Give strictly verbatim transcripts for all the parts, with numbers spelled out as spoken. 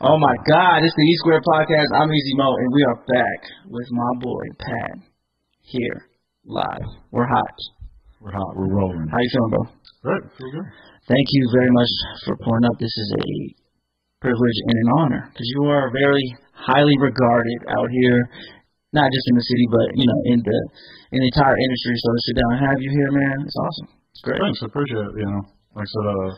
Oh my God, it's the E-Squared Podcast. I'm Easy Mo, and we are back with my boy Pat here live. We're hot. We're hot. We're rolling. How you feeling, bro? Good. Feel good. Thank you very much for pulling up. This is a privilege and an honor because you are very highly regarded out here, not just in the city, but you know, in the in the entire industry. So to sit down and have you here, man, it's awesome. It's great. Thanks. I appreciate it. You know, like I said, uh,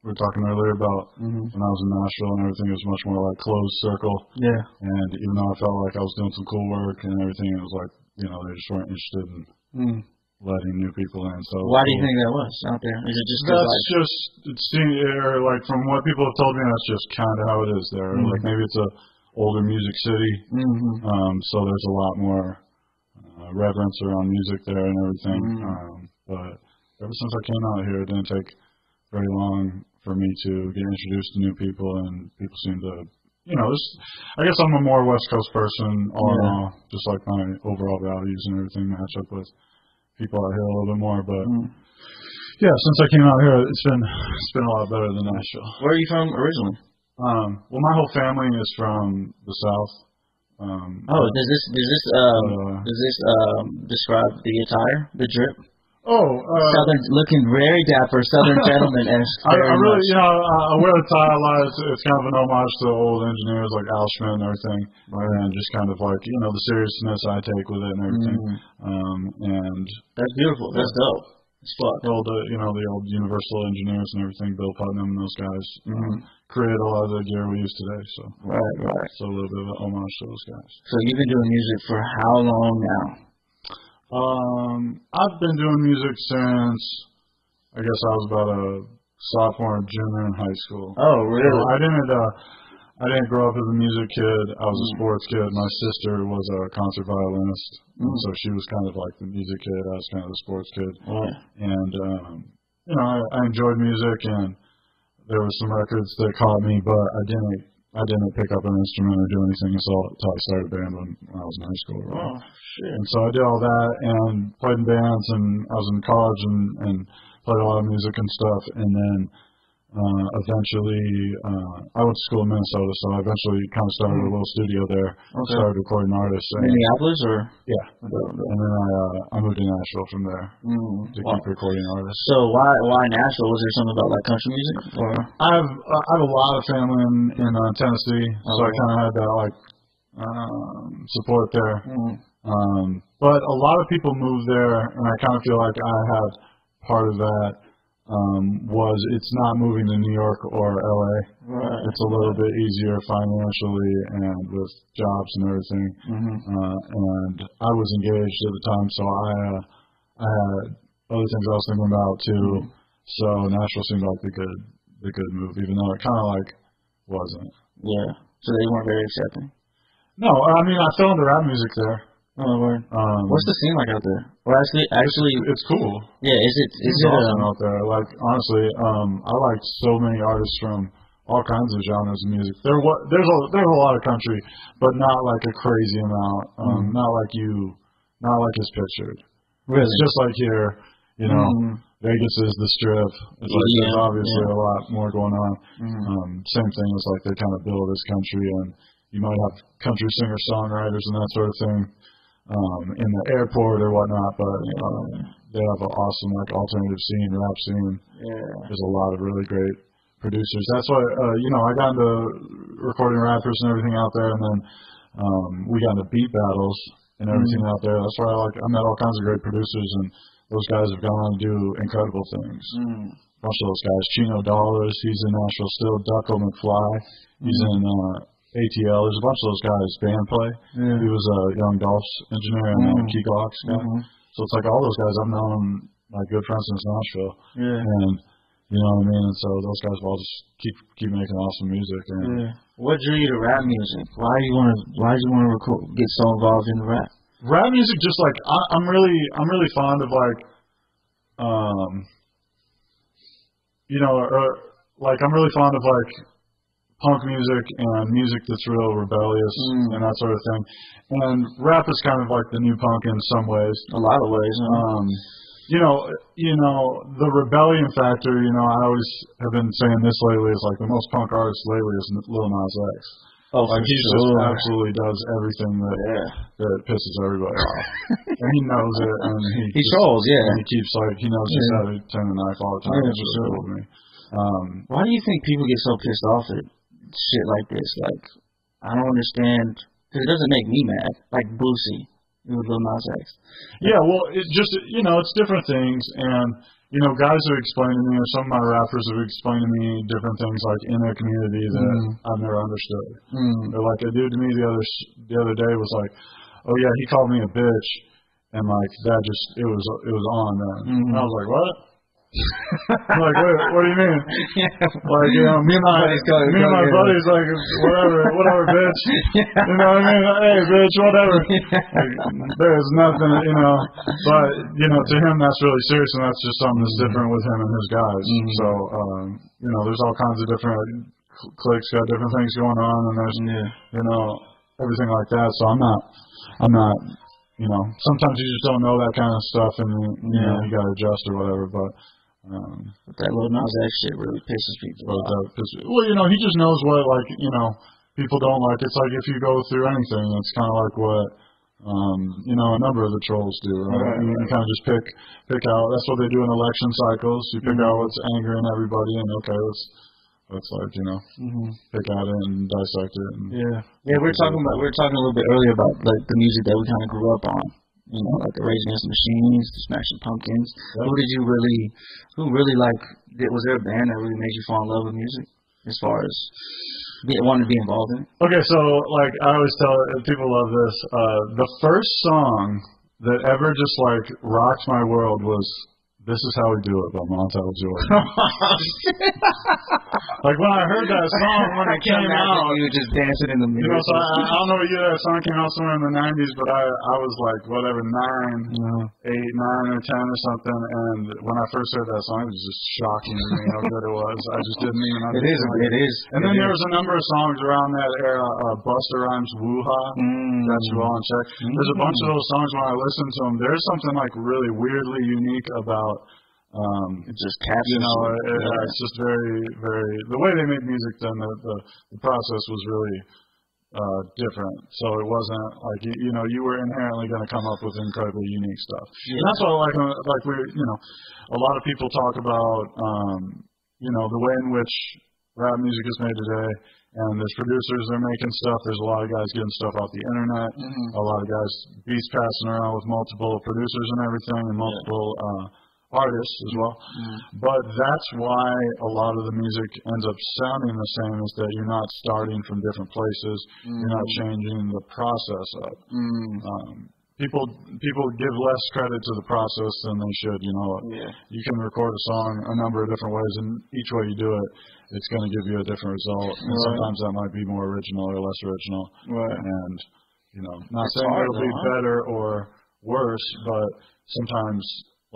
we were talking earlier about mm-hmm. when I was in Nashville and everything, it was much more like closed circle. Yeah. And even though I felt like I was doing some cool work and everything, it was like, you know, they just weren't interested in mm. letting new people in. So why do you think that was out there? Is it just that's like, just it's or like from what people have told me, that's just kind of how it is there. Mm-hmm. Like maybe it's a older music city, mm-hmm. um, so there's a lot more uh, reverence around music there and everything. Mm-hmm. Um, but ever since I came out here, it didn't take very long for me to get introduced to new people, and people seem to, you know, just, I guess I'm a more West Coast person all yeah. in all, just like my overall values and everything match up with people out here a little bit more, but mm. yeah, since I came out here, it's been it's been a lot better than Nashville. Where are you from originally? Um, well, my whole family is from the South. Um, oh, does this does this um, uh, does this um, describe the attire, the drip? Oh, uh, Southern, looking very dapper, Southern gentleman-esque. I, I really, much. you know, I, I wear a tie a lot. It's, it's kind of an homage to old engineers like Al Schmidt and everything, right. and just kind of like, you know, the seriousness I take with it and everything. Mm. Um, and that's beautiful. That's yeah. dope. It's fucked. Old, uh, you know, the old Universal engineers and everything, Bill Putnam and those guys mm-hmm. um, created a lot of the gear we use today. So right, right. So a little bit of an homage to those guys. So you've been doing music for how long now? Um, I've been doing music since, I guess I was about a sophomore or junior in high school. Oh, really? So I didn't, uh, I didn't grow up as a music kid. I was mm. a sports kid. My sister was a concert violinist, mm. so she was kind of like the music kid. I was kind of the sports kid. Oh. And, um, you know, I, I enjoyed music, and there were some records that caught me, but I didn't, I didn't pick up an instrument or do anything until I started a band when I was in high school. Right? Oh, shit. And so I did all that and played in bands, and I was in college and, and played a lot of music and stuff. And then uh, eventually, uh, I went to school in Minnesota, so I eventually kind of started mm-hmm. a little studio there. Okay. Started recording artists. And, Minneapolis? or Yeah. And then I, uh, I moved to Nashville from there mm-hmm. to wow. keep recording artists. So why why Nashville? Was there something about like country music? Or? I have uh, I have a lot of family in, in uh, Tennessee, oh, so I kind of had that like um, support there. Mm-hmm. Um, but a lot of people moved there, and I kind of feel like I had part of that. Um, was it's not moving to New York or L A. Right. It's a little bit easier financially and with jobs and everything. Mm-hmm. Uh, and I was engaged at the time, so I, uh, I had other things I was thinking about too. Mm-hmm. So Nashville seemed like the good, the good move, even though it kind of like wasn't. Yeah. So they weren't very accepting. No, I mean I fell into rap music there. Oh, Lord. Um, What's the scene like out there? Well, actually, actually, it's, it's cool. Yeah, is it? Is it's it awesome um, out there? Like honestly, um, I like so many artists from all kinds of genres of music. There, what there's a there's a lot of country, but not like a crazy amount. Um, mm-hmm. Not like you, not like it's pictured. Really? It's just like here, you know, mm-hmm. Vegas is the Strip. It's like yeah, there's obviously yeah. a lot more going on. Mm-hmm. Um, same thing. It's like they kind of build this country, and you might have country singer songwriters and that sort of thing. Um, in the airport or whatnot, but um, they have an awesome like alternative scene, rap scene. Yeah. There's a lot of really great producers. That's why uh, you know I got into recording rappers and everything out there, and then um, we got into beat battles and everything mm-hmm. out there. That's why I like I met all kinds of great producers, and those guys have gone on to do incredible things. Mm-hmm. A bunch of those guys, Chino Dollars, he's in Nashville still. Duck O McFly, mm-hmm. he's in. Uh, A T L, there's a bunch of those guys, band play. Yeah. He was a young golf engineer and mm-hmm. Key Glocks guy. Mm-hmm. So it's like all those guys, I've known my good friends since Nashville. Yeah. And you know what I mean? And so those guys will all just keep keep making awesome music. And yeah. What drew you to rap music? Why do you want to why do you want to record, get so involved in rap? Rap music just like I, I'm really I'm really fond of like um you know or, like I'm really fond of like punk music and music that's real rebellious mm. and that sort of thing. And rap is kind of like the new punk in some ways. A lot of ways. Um, you know, you know, the rebellion factor, you know, I always have been saying this lately, is like the most punk artist lately is Lil Nas X. Oh, like he just sure. absolutely does everything that yeah. that pisses everybody off, and he knows it, and he he just, trolls, yeah. And he keeps like he knows just how to turn the knife all the time. Yeah, just sure. me. Um, Why do you think people get so pissed off at shit like this? Like, I don't understand. Cause it doesn't make me mad. Like Boosie with Lil Nas X. Yeah, well, it's just you know, it's different things, and. You know, guys have explained to me, or some of my rappers have explained to me different things, like, in their community that mm. I've never understood. Mm. Or, like, a dude to me the other the other day was like, oh, yeah, he called me a bitch, and, like, that just, it was it was on then. Mm. And I was like, what? I'm like, wait, what do you mean? Like, you know, me and my, me and my buddies, like, whatever, whatever, bitch. You know what I mean? Hey, bitch, whatever. Like, there's nothing, you know. But, you know, to him, that's really serious, and that's just something that's different with him and his guys. Mm-hmm. So, um, you know, there's all kinds of different cliques, got different things going on, and there's, yeah. you know, everything like that. So I'm not, I'm not, you know, sometimes you just don't know that kind of stuff, and, you yeah. know, you got to adjust or whatever, but. Um, but that Lil Nas X shit really pisses people off. Well, you know, he just knows what, like, you know, people don't like. It's like if you go through anything, it's kind of like what, um, you know, a number of the trolls do. Right? Right, you right. kind of just pick pick out. That's what they do in election cycles. You pick mm-hmm. out what's angering everybody, and okay, let's, let's like, you know, mm-hmm. pick at it and dissect it. And yeah. Yeah, we were talking about, we were talking a little bit earlier about, like, the music that we kind of grew up on. You know, like the Rage Against the Machines, the Smashing Pumpkins. Yep. Who did you really, who really like, was there a band that really made you fall in love with music as far as being, wanting to be involved in it? Okay, so like I always tell people love this. Uh, the first song that ever just like rocked my world was This Is How We Do It by Montel George. Like when I heard that song when it came out, you were just dancing in the music. You know, so I, I don't know what year that song came out, somewhere in the nineties, but I, I was like whatever nine, yeah. eight, nine or ten or something. And when I first heard that song, it was just shocking to me how good it was. I just didn't even understand. It is. Like, it is. And it then is. There was a number of songs around that era. Uh, Busta Rhymes, Woo-Ha, mm. that's you all in check. Mm. There's a bunch of those songs when I listen to them. There's something like really weirdly unique about. Um, it just catches, you know, it, it, yeah. it's just very, very, the way they made music then, the, the, the process was really uh, different. So it wasn't like, you, you know, you were inherently going to come up with incredibly unique stuff. Yeah. And that's why, like, like we, you know, a lot of people talk about, um, you know, the way in which rap music is made today. And there's producers, they're making stuff. There's a lot of guys getting stuff off the internet. Mm-hmm. A lot of guys, beats passing around with multiple producers and everything, and multiple yeah. uh, artists as well. Mm-hmm. But that's why a lot of the music ends up sounding the same, is that you're not starting from different places. Mm-hmm. You're not changing the process up. Mm-hmm. um, people people give less credit to the process than they should. You know, yeah. you can record a song a number of different ways, and each way you do it, it's going to give you a different result, and right. sometimes that might be more original or less original. Right. And you know, not it's saying it'll be huh? better or worse, but sometimes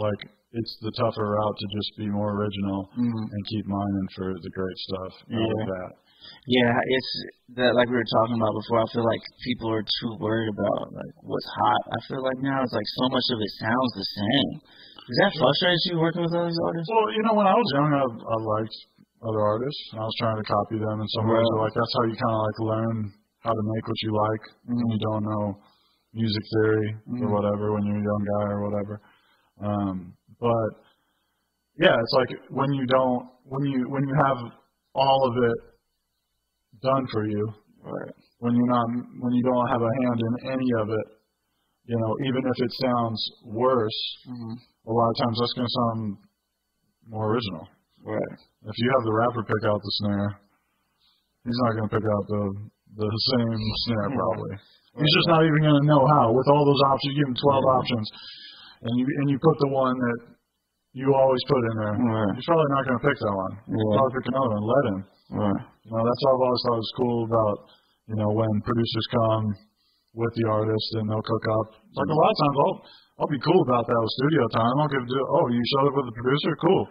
like it's the tougher route to just be more original mm-hmm. and keep mining for the great stuff. Yeah. All that. Yeah, it's that like we were talking about before. I feel like people are too worried about like what's hot. I feel like now it's like so much of it sounds the same. Does that frustrate you working with other artists? Well, you know, when I was young, I, I liked. other artists, and I was trying to copy them in some ways. Right. So like that's how you kind of like learn how to make what you like mm-hmm. when you don't know music theory mm-hmm. or whatever when you're a young guy or whatever. Um, but yeah, it's like when you don't, when you when you have all of it done for you, right. when you're not, when you don't have a hand in any of it, you know, even if it sounds worse, mm-hmm. a lot of times that's going to sound more original. Right. If you have the rapper pick out the snare, he's not going to pick out the the same snare probably. Right. He's just not even going to know how. With all those options, you give him twelve yeah. options, and you and you put the one that you always put in there. Right. He's probably not going to pick that one. He's yeah. probably pick another one. Let him. Right. You know, that's what I've always thought was cool about you know when producers come with the artist and they'll cook up. It's like a lot of times I'll I'll be cool about that with studio time. I'll give oh you showed up with the producer, cool.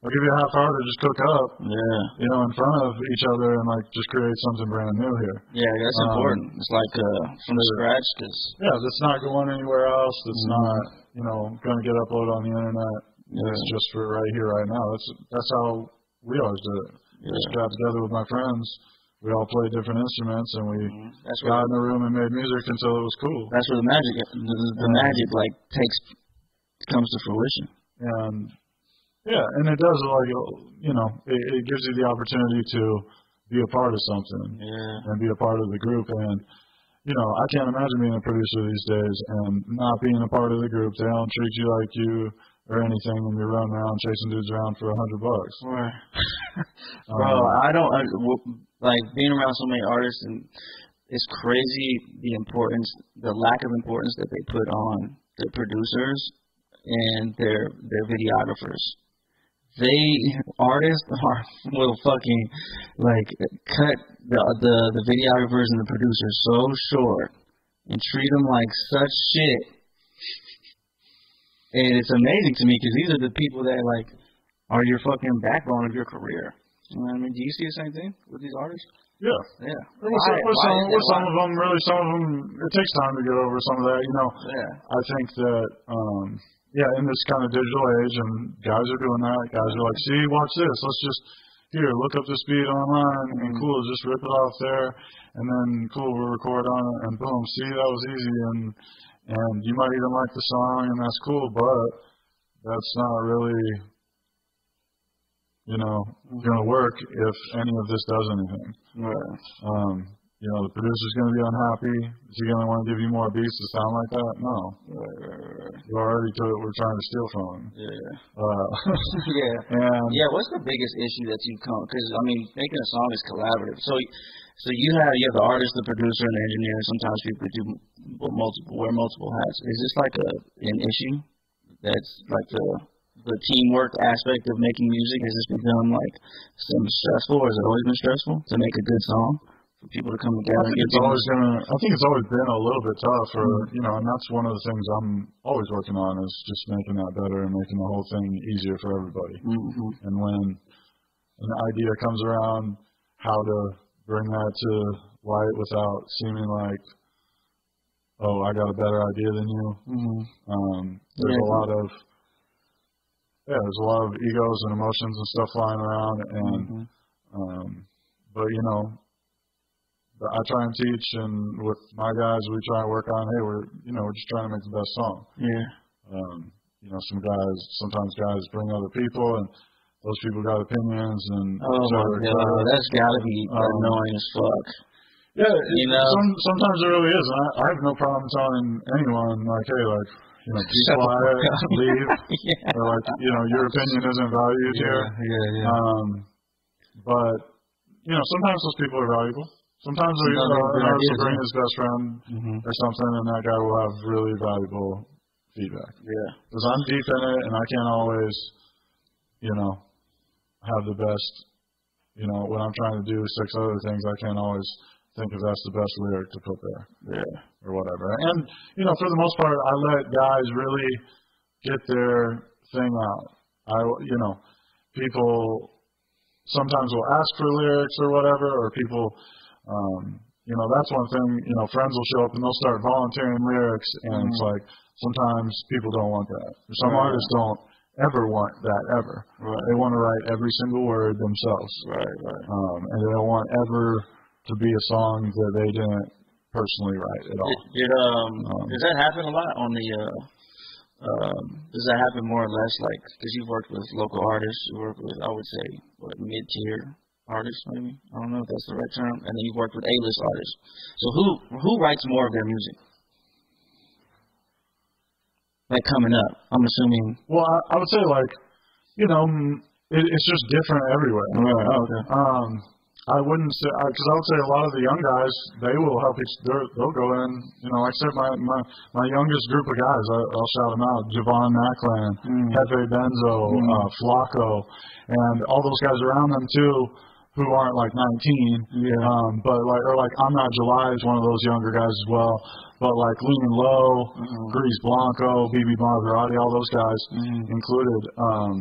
Like, if you're half-hearted, just cook up. Yeah. You know, in front of each other and, like, just create something brand new here. Yeah, that's um, important. It's like uh, from scratch. Cause yeah, that's not going anywhere else. That's mm-hmm. not, you know, going to get uploaded on the internet. Yeah. It's just for right here, right now. That's, that's how we always did it. Yeah. Just got together with my friends. We all played different instruments, and we mm-hmm. that's got in the room and made music until it was cool. That's where the magic, the, the yeah. magic, like, takes, comes to fruition. And, yeah, and it does, like, you know, it, it gives you the opportunity to be a part of something yeah. and be a part of the group. And, you know, I can't imagine being a producer these days and not being a part of the group. They don't treat you like you or anything when you're running around chasing dudes around for a hundred bucks. Right. um, Bro, I don't, I, like, being around so many artists, and it's crazy the importance, the lack of importance that they put on their producers and their their videographers. They artists are will fucking like cut the, the the videographers and the producers so short and treat them like such shit. And it's amazing to me because these are the people that like are your fucking backbone of your career. You know what I mean? Do you see the same thing with these artists? Yeah, yeah. Why, some, why, some, why, some of them really, some of them. It takes time to get over some of that, you know. Yeah. I think that. Um, Yeah, in this kind of digital age, and guys are doing that. Guys are like, see, watch this. Let's just, here, look up this beat online, and cool, just rip it off there, and then, cool, we'll record on it, and boom, see, that was easy, and and you might even like the song, and that's cool, but that's not really, you know, going to work if any of this does anything. Right. Um, you know, the producer's going to be unhappy. Is he going to want to give you more beats to sound like that? No. Right, right, right. You already took what we're trying to steal from him. Yeah. Uh, yeah. And yeah, what's the biggest issue that you've come? Because, I mean, making a song is collaborative. So so you have you have the artist, the producer, and the engineer. Sometimes people do multiple, wear multiple hats. Is this like a, an issue that's like the, the teamwork aspect of making music? Has this become like some stressful, or has it always been stressful to make a good song? For people to come together. I think it's always gonna. I think it's always been a little bit tough, or mm-hmm. you know, and that's one of the things I'm always working on is just making that better and making the whole thing easier for everybody. Mm-hmm. And when an idea comes around, how to bring that to light without seeming like, oh, I got a better idea than you. Mm-hmm. Um, there's yeah. a lot of yeah, there's a lot of egos and emotions and stuff flying around, and mm-hmm. um, but you know. I try and teach, and with my guys, we try and work on, hey, we're, you know, we're just trying to make the best song. Yeah. Um, you know, some guys, sometimes guys bring other people, and those people got opinions, and oh my God, oh, that's gotta be um, annoying as fuck. Yeah, it, you know, some, sometimes it really is, and I, I have no problem telling anyone, like, hey, like, you know, be quiet, leave, yeah. or like, you know, your opinion isn't valued yeah, here. Yeah, yeah. Um, but you know, sometimes those people are valuable. Sometimes an artist will bring his best friend mm-hmm. or something, and that guy will have really valuable feedback. Yeah. Because I'm deep in it, and I can't always, you know, have the best, you know, when I'm trying to do six other things, I can't always think if that's the best lyric to put there. Yeah. Or whatever. And, you know, for the most part, I let guys really get their thing out. I, you know, people sometimes will ask for lyrics or whatever, or people... Um, you know, that's one thing, you know, friends will show up and they'll start volunteering lyrics, and mm-hmm. it's like, sometimes people don't want that. Some right. artists don't ever want that, ever. Right. They want to write every single word themselves. Right, right. Um, and they don't want ever to be a song that they didn't personally write at all. It, it, um, um, does that happen a lot on the, uh, um, does that happen more or less, like, because you've worked with local artists, you work with, I would say, what, mid-tier artists, maybe? I don't know if that's the right term. And then you worked with A-list artists. So who who writes more of their music? Like coming up, I'm assuming. Well, I, I would say like, you know, it, it's just different everywhere. Right. Oh, okay. Um, I wouldn't say because I, I would say a lot of the young guys, they will help each. They'll go in. You know, like I said, my my, my youngest group of guys, I, I'll shout them out: Javon Macklin, mm. Jefe Benzo, mm. uh, Flacco, and all those guys around them too. Who aren't like nineteen, yeah. um, but like or like I'm Not July is one of those younger guys as well. But like Lumen Lowe, mm-hmm. Gris Blanco, B B Maserati, all those guys mm-hmm. included. Um,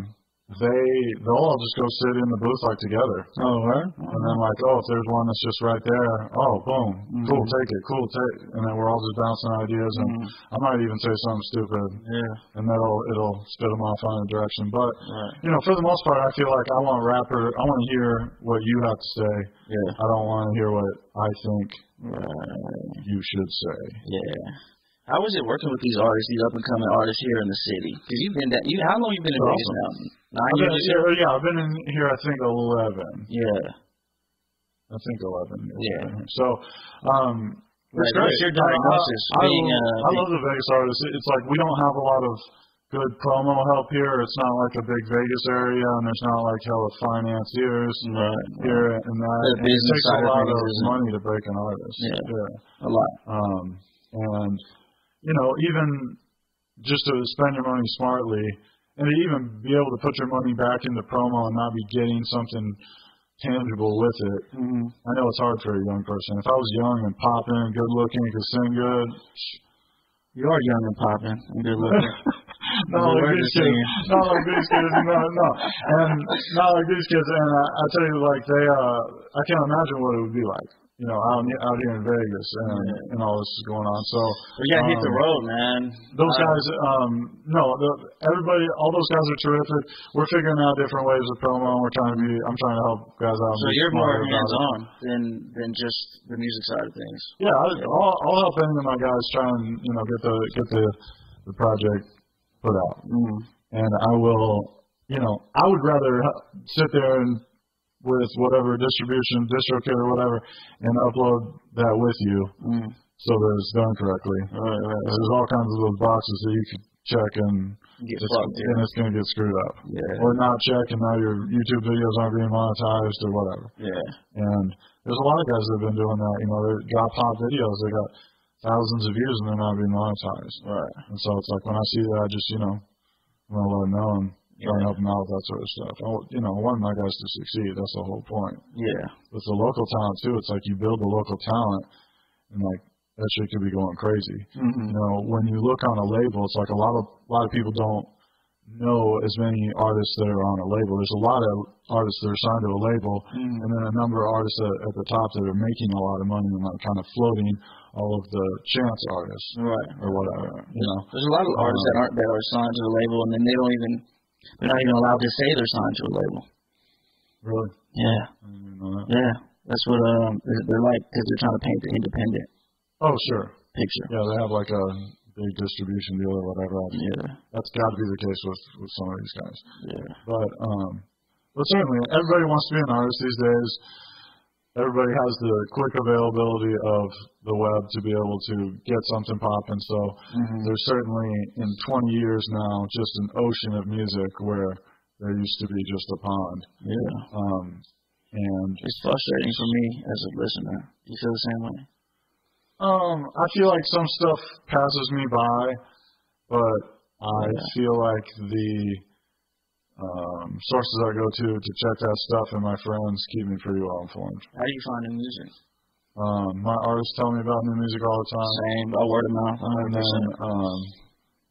they they'll all just go sit in the booth like together. Oh, right. And then like, oh, if there's one that's just right there, oh, boom, mm-hmm. cool, take it, cool, take it. And then we're all just bouncing ideas, and mm-hmm. I might even say something stupid. Yeah. And that'll it'll spit them off on a direction. But right. you know, for the most part, I feel like I want a rapper. I want to hear what you have to say. Yeah. I don't want to hear what I think right. you should say. Yeah. How is it working with these artists, these up-and-coming artists here in the city? Because you've been that. You, how long you been in Vegas awesome. Now? Nine I've years here? Yeah, I've been in here, I think, eleven. Yeah. I think eleven. Yeah. So, um... Right, it's great. Your diagnosis. I, being, I, uh, I love the Vegas artists. It's like we don't have a lot of good promo help here. It's not like a big Vegas area, and there's not like hella financiers right. here and that. The and business it takes side a lot of, of money to break an artist. Yeah. yeah. A lot. Um, and... You know, even just to spend your money smartly, and to even be able to put your money back into promo and not be getting something tangible with it. Mm-hmm. I know it's hard for a young person. If I was young and popping, good looking, could sing good, you are young and popping and good looking. Not like these kids. Not like these kids. No, no. And not like these kids. And I, I tell you, like they, uh, I can't imagine what it would be like. You know, out, out here in Vegas and, yeah. and all this is going on. So we got to um, hit the road, man. Those uh, guys, um, no, the, everybody, all those guys are terrific. We're figuring out different ways of promo. We're trying to be, I'm trying to help guys out. So you're more hands-on than, than just the music side of things. Yeah, I, I'll, I'll help any of my guys try and, you know, get the get the, the project put out. Mm-hmm. And I will, you know, I would rather sit there and, with whatever distribution, DistroKid or whatever, and upload that with you mm. so that it's done correctly. Right, right, right. There's all kinds of those boxes that you can check and, get it's, fucked, yeah. and it's going to get screwed up. Yeah. Or not check and now your YouTube videos aren't being monetized or whatever. Yeah. And there's a lot of guys that have been doing that. You know, they got pop videos. They got thousands of views and they're not being monetized. Right. And so it's like when I see that, I just, you know, I'm going to let them know. And, trying yeah. to help them out with that sort of stuff. I, you know, I want my guys to succeed. That's the whole point. Yeah. With the local talent, too, it's like you build the local talent, and, like, that shit could be going crazy. Mm-hmm. You know, when you look on a label, it's like a lot of a lot of people don't know as many artists that are on a label. There's a lot of artists that are signed to a label, mm-hmm. and then a number of artists that, at the top that are making a lot of money and, like, kind of floating all of the chance artists. Right. Or whatever, you know. There's a lot of artists um, that aren't that are signed to the label, and then they don't even... They're not even allowed to say they're signed to a label. Really? Yeah. I didn't even know that. Yeah. That's what um, they're like because they're trying to paint the independent. Oh, sure. Picture. Yeah, they have like a big distribution deal or whatever. Yeah. That's got to be the case with, with some of these guys. Yeah. But, um, but certainly, everybody wants to be an artist these days. Everybody has the quick availability of the web to be able to get something popping. So mm-hmm. there's certainly, in twenty years now, just an ocean of music where there used to be just a pond. Yeah. Um, and it's frustrating for me as a listener. You feel the same way? Um, I feel like some stuff passes me by, but I yeah. feel like the... Um, sources I go to to check that stuff and my friends keep me pretty well informed. How do you find new music? Um, my artists tell me about new music all the time. Same, by word of mouth. And then, um,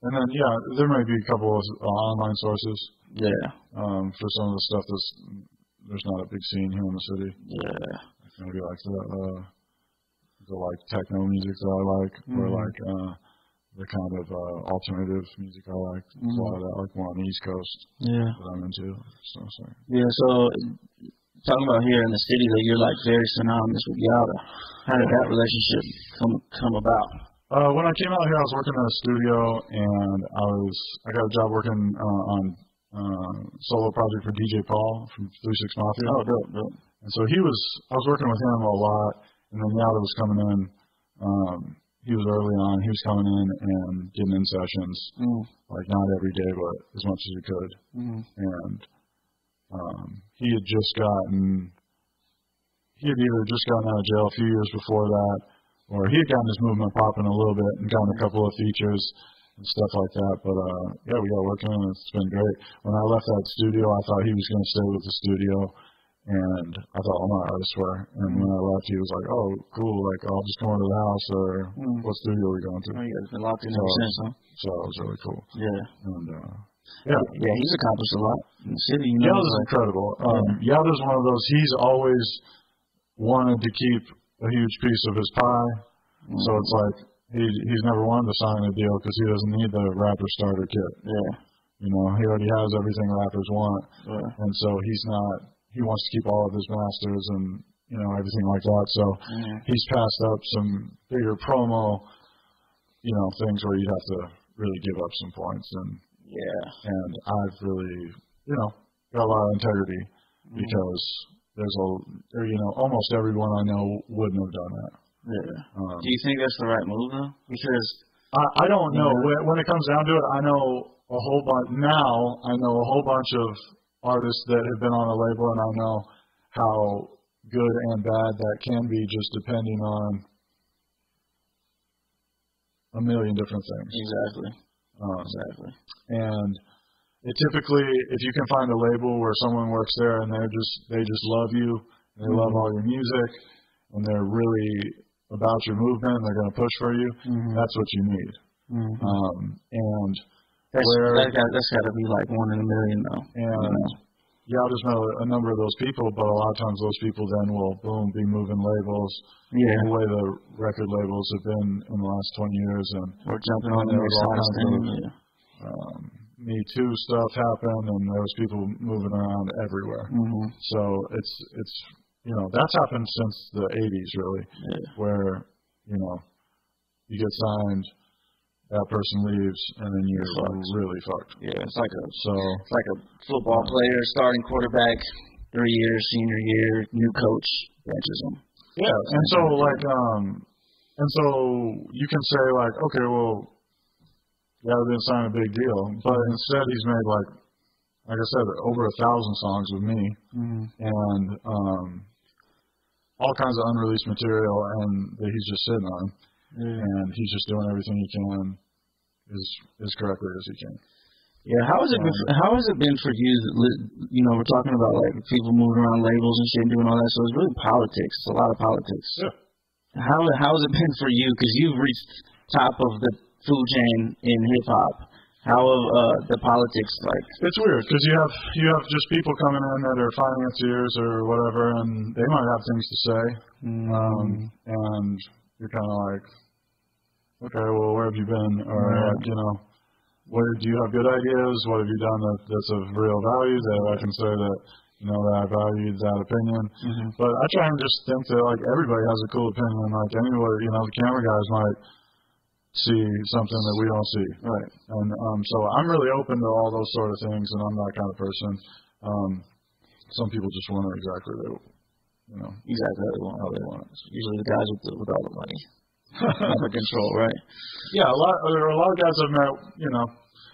and then, yeah, there might be a couple of uh, online sources. Yeah. Um, for some of the stuff that's, there's not a big scene here in the city. Yeah. It's going to be like the, uh, the, like, techno music that I like, mm-hmm. or like, uh, the kind of uh, alternative music I like, mm-hmm. a lot of that, like more on the East Coast yeah. that I'm into. So, sorry. Yeah, so talking about here in the city, though, you're like very synonymous with Yada. How did that relationship come come about? Uh, when I came out here, I was working at a studio, and I was I got a job working uh, on a uh, solo project for D J Paul from three six Mafia. Oh, dope, dope. And so he was, I was working with him a lot, and then Yada was coming in. Um, He was early on. He was coming in and getting in sessions, mm. like not every day, but as much as he could. Mm. And um, he had just gotten, he had either just gotten out of jail a few years before that, or he had gotten his movement popping a little bit and gotten a couple of features and stuff like that. But uh, yeah, we got working on it. It's been great. When I left that studio, I thought he was going to stay with the studio. And I thought all my artists were. And when I left, he was like, oh, cool, like, I'll just go into the house, or mm. what studio are we going to? Oh, yeah, it's been locked in so, ever since, huh? So it was really cool. Yeah. And, uh, Yeah, yeah, he's accomplished a lot in the city. You know, Yelda's like, incredible. Um, Yelda's one of those, he's always wanted to keep a huge piece of his pie. Mm-hmm. So it's like he he's never wanted to sign a deal because he doesn't need the rapper starter kit. Yeah. You know, he already has everything rappers want. Yeah. And so he's not, he wants to keep all of his masters and, you know, everything like that. So mm-hmm. he's passed up some bigger promo, you know, things where you'd have to really give up some points. And yeah, and I've really, you know, got a lot of integrity mm-hmm. because there's a, or, you know, almost everyone I know wouldn't have done that. Yeah. Um, Do you think that's the right move though? Because I, I don't know. Yeah. When, when it comes down to it, I know a whole bunch now. I know a whole bunch of artists that have been on a label, and I know how good and bad that can be, just depending on a million different things. Exactly. Um, exactly. And it typically, if you can find a label where someone works there and they're just, they just love you, they mm-hmm. love all your music, and they're really about your movement, and they're going to push for you, mm-hmm. that's what you need. Mm-hmm. Um, and that's, where, that got, that's got to be like one in a million, though. And mm-hmm. yeah, I just know a number of those people, but a lot of times those people then will, boom, be moving labels. Yeah. The way the record labels have been in the last twenty years, and or jumping on there was all kinds of um, Me Too stuff happened, and there was people moving around everywhere. Mm-hmm. So it's it's you know that's happened since the eighties really, yeah. where you know you get signed. That person leaves, and then you're fucked. really fucked. Yeah, it's like a so it's like a football player starting quarterback, three years, senior year, new coach benches him. Yeah, so and so like um, and so you can say like, okay, well, yeah, we didn't sign a big deal, but instead he's made like, like I said, over a thousand songs with me, mm-hmm. and um, all kinds of unreleased material, and that he's just sitting on. Yeah. And he's just doing everything he can as as correctly as he can. Yeah, how has it been? For, how has it been for you? That, you know, we're talking about like people moving around labels and shit, and doing all that. So it's really politics. It's a lot of politics. Yeah. How how has it been for you? Because you've reached top of the food chain in hip hop. How have uh, the politics like? It's weird because you have you have just people coming in that are financiers or whatever, and they might have things to say, mm. um, and. You're kind of like, okay, well, where have you been? Or, yeah. like, you know, what, do you have good ideas? What have you done that, that's of real value that I can say that, you know, that I value that opinion? Mm-hmm. But I try and just think that, like, everybody has a cool opinion. Like, anyway, you know, the camera guys might see something that we don't see. Right. And um, so I'm really open to all those sort of things, and I'm that kind of person. Um, some people just want to exactly do it. You know, exactly how they want, how they want it. Usually the guys with, the, with all the money. Under control, right? Yeah, a lot, there are a lot of guys I've met, you know,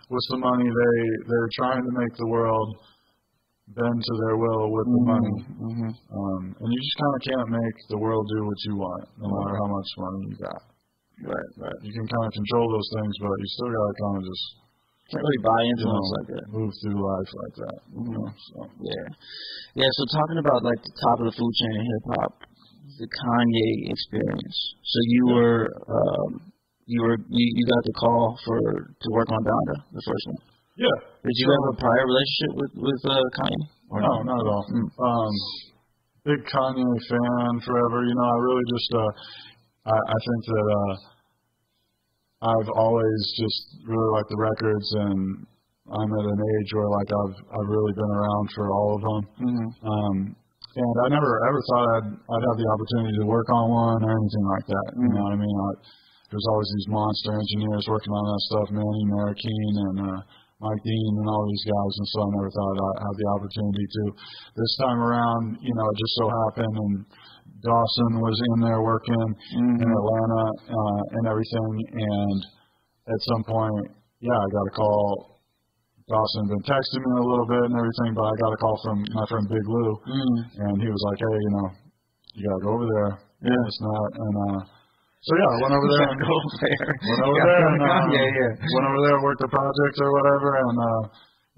with the money, they, they're trying to make the world bend to their will with mm-hmm. the money. Mm-hmm. Um, and you just kind of can't make the world do what you want, no mm-hmm. matter how much money you got. Right, right. You can kind of control those things, but you still got to kind of just... Can't really buy into things like that. Move through life like that. Mm-hmm. you know, so. Yeah. Yeah, so talking about, like, the top of the food chain in hip-hop, the Kanye experience. So you were, um, you were, you, you got the call for, to work on Donda, the first one. Yeah. Did you so, have a prior relationship with, with uh, Kanye? Or no, not? not at all. Mm. Um, big Kanye fan forever. You know, I really just, uh, I, I think that, uh, I've always just really liked the records, and I'm at an age where like I've I've really been around for all of them. Mm-hmm. Um, and I never ever thought I'd I'd have the opportunity to work on one or anything like that. Mm-hmm. You know what I mean? I, there's always these monster engineers working on that stuff, Manny Marroquin and uh, Mike Dean and all these guys, and so I never thought I'd have the opportunity to. This time around, you know, it just so happened and. Dawson was in there working mm-hmm. in Atlanta uh, and everything, and at some point, yeah, I got a call. Dawson had been texting me a little bit and everything, but I got a call from my friend Big Lou, mm-hmm. and he was like, hey, you know, you got to go over there. Yeah. It's not, and uh, so, yeah, I went over there and go there. Went over yeah, there and uh, yeah, yeah. went over there and worked the project or whatever, and uh,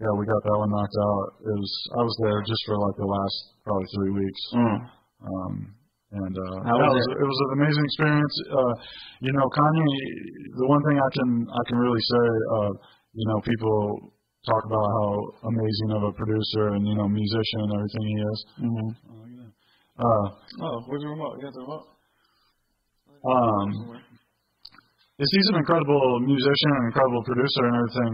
yeah, we got that one knocked out. It was I was there just for like the last probably three weeks. Mm. Um, And uh, How was it? It was an amazing experience. Uh, you know, Kanye, the one thing I can I can really say, uh, you know, people talk about how amazing of a producer and, you know, musician and everything he is. Mm-hmm. Oh, yeah. uh, oh, where's the remote? You got the remote? Um, is he's an incredible musician, an incredible producer and everything.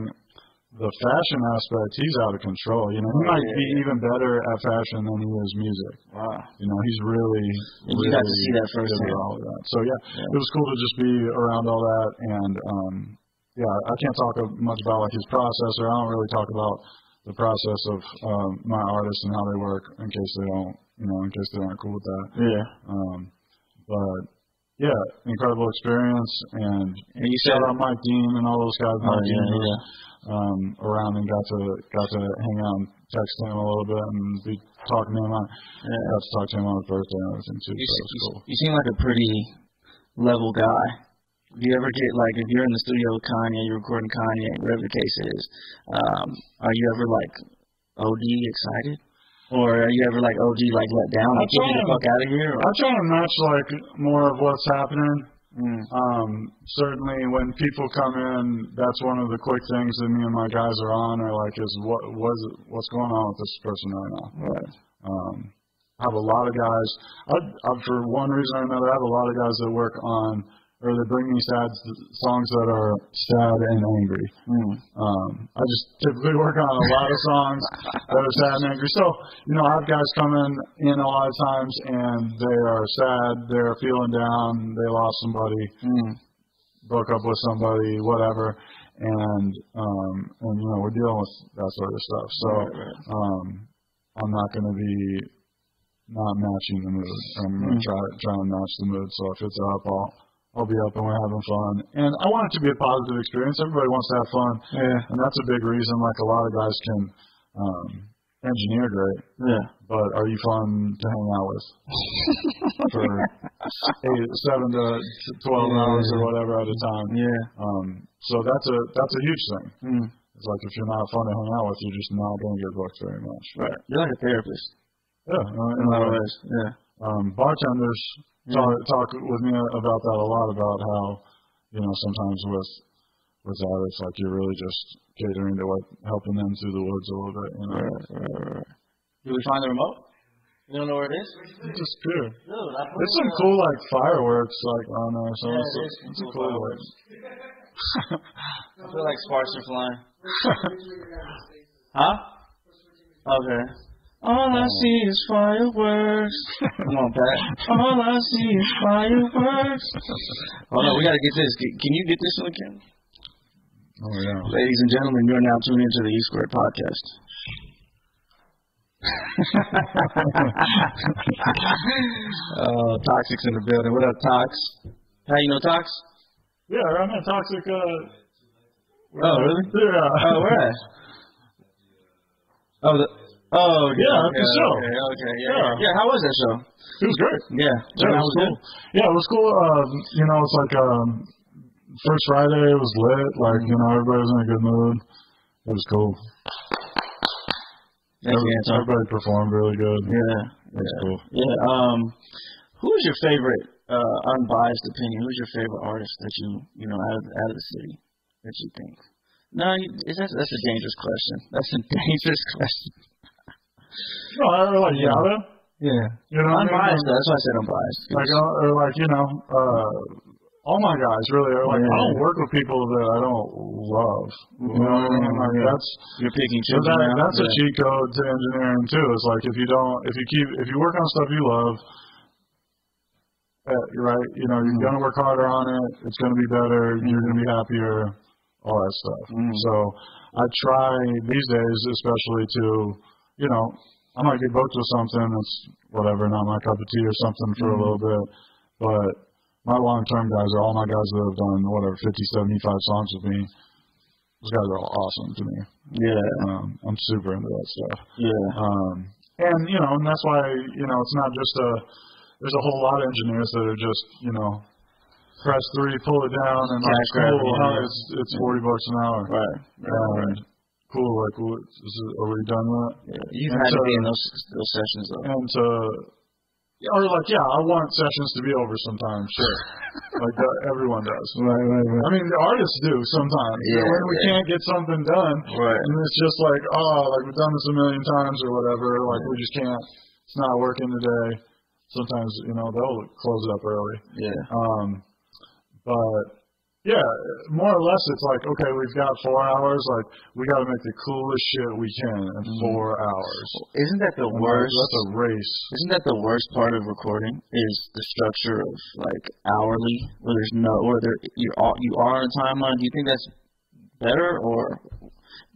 The fashion aspect, he's out of control. You know, he might yeah, be yeah. even better at fashion than he is music. Wow. You know, he's really, and really you got to see that first time. All of that. So, yeah, yeah, it was cool to just be around all that. And, um, yeah, I can't talk much about, like, his process, or I don't really talk about the process of um, my artists and how they work in case they don't, you know, in case they aren't cool with that. Yeah. Um, but, yeah, incredible experience. And, and you shout out Mike Dean and all those guys. Oh, Mike Dean, yeah. yeah. Um, around and got to got to hang out and text him a little bit and be talking to him on yeah. got to talk to him on his birthday and everything too. You, so see, cool. you seem like a pretty level guy. Do you ever get, like, if you're in the studio with Kanye, you're recording Kanye, whatever the case is, um, are you ever like O D excited? Or are you ever like O D like let down? Like, get the fuck out of here? Or? I try to match like more of what's happening. Mm. Um, certainly when people come in, that's one of the quick things that me and my guys are on, are like, is what was what's going on with this person right now? Right. Um, I have a lot of guys, I, I, for one reason or another, I have a lot of guys that work on, or they bring me sad songs that are sad and angry. Mm. Um, I just typically work on a lot of songs that are sad and angry. So, you know, I have guys come in, in a lot of times and they are sad, they're feeling down, they lost somebody, mm. broke up with somebody, whatever. And, um, and, you know, we're dealing with that sort of stuff. So um, I'm not going to be not matching the mood. I'm going to mm. try, try and match the mood. So if it's up, I'll... I'll be up and we're having fun. And I want it to be a positive experience. Everybody wants to have fun. Yeah. And that's a big reason, like, a lot of guys can um, engineer great. Yeah. But are you fun to hang out with for eight, seven to twelve yeah. hours or whatever at a time? Yeah. Um, so that's a that's a huge thing. Mm. It's like, if you're not fun to hang out with, you're just not going to get booked very much. Right. You're like a therapist. Yeah. Uh, in a lot of ways. Yeah. Um, bartenders talk, yeah. talk with me about that a lot, about how, you know, sometimes with with that, it's like you're really just catering to what, helping them through the woods a little bit. You know? Right, right, right. Did we find the remote? You don't know where it is? It disappeared. Dude, it's some cool, like, fireworks, like, on there. So yeah, it's, it is it's cool, cool fireworks. I feel like sparks are flying. Huh? Okay. All I see is fireworks. Come on, Pat. All I see is fireworks. Hold on, we got to get this. Can you get this one, Kim? Oh, yeah. Ladies and gentlemen, you're now tuned into the E-Squared Podcast. Oh, Toxic's in the building. What up, Tox? How you know Tox? Yeah, I'm at Toxic. Uh... Oh, really? Yeah. Oh, where at? Oh, the... Oh, yeah, yeah, okay, the show. Okay, okay, yeah, yeah. yeah, how was that show? It was great. Yeah. Yeah, it was cool. Yeah, it was cool. Um, you know, it's like um, first Friday, it was lit. Like, you know, everybody was in a good mood. It was cool. Thank everybody, you, everybody performed really good. Yeah. It was yeah. cool. Yeah. Um, who is your favorite, uh, unbiased opinion, who's your favorite artist that you, you know, out of, out of the city that you think? No, that's, that's a dangerous question. That's a dangerous question. No, or like Yada. Yeah. You know, I'm biased. I mean? That's why I said I'm biased. Like, or like, you know, uh, all my guys really are like, yeah. I don't work with people that I don't love. You know what I mean? Like, yeah. that's you're picking children. That, out. That's yeah. a cheat code to engineering too. It's like, if you don't, if you keep, if you work on stuff you love, uh, right? You know, you're mm-hmm. gonna work harder on it. It's gonna be better. Mm-hmm. You're gonna be happier. All that stuff. Mm-hmm. So I try these days, especially to. You know, I might get booked with something that's whatever, not my cup of tea or something for mm-hmm. a little bit. But my long-term guys are all my guys that have done, whatever, fifty, seventy-five songs with me. Those guys are all awesome to me. Yeah. Um, I'm super into that stuff. Yeah. Um, and, you know, and that's why, you know, it's not just a – there's a whole lot of engineers that are just, you know, press three, pull it down, and like, cool, yeah. it's, it's yeah. forty bucks an hour. Right. Yeah. Right. Cool, like, what, is it, are we done with that? Yeah, you've and had to be in those, those sessions, though. And to Or like, yeah, I want sessions to be over sometimes, sure. Like uh, everyone does. Right, right, right. I mean, the artists do sometimes. Yeah, you know, when we yeah. can't get something done, right. and it's just like, oh, like we've done this a million times or whatever. Like yeah. we just can't. It's not working today. Sometimes, you know, they'll close it up early. Yeah. Um, but yeah, more or less, it's like, okay, we've got four hours. Like we got to make the coolest shit we can in mm. four hours. Isn't that the and worst? That's a race. Isn't that the worst part of recording? Is the structure of like hourly, where there's no, where there you are you are on a timeline. Do you think that's better, or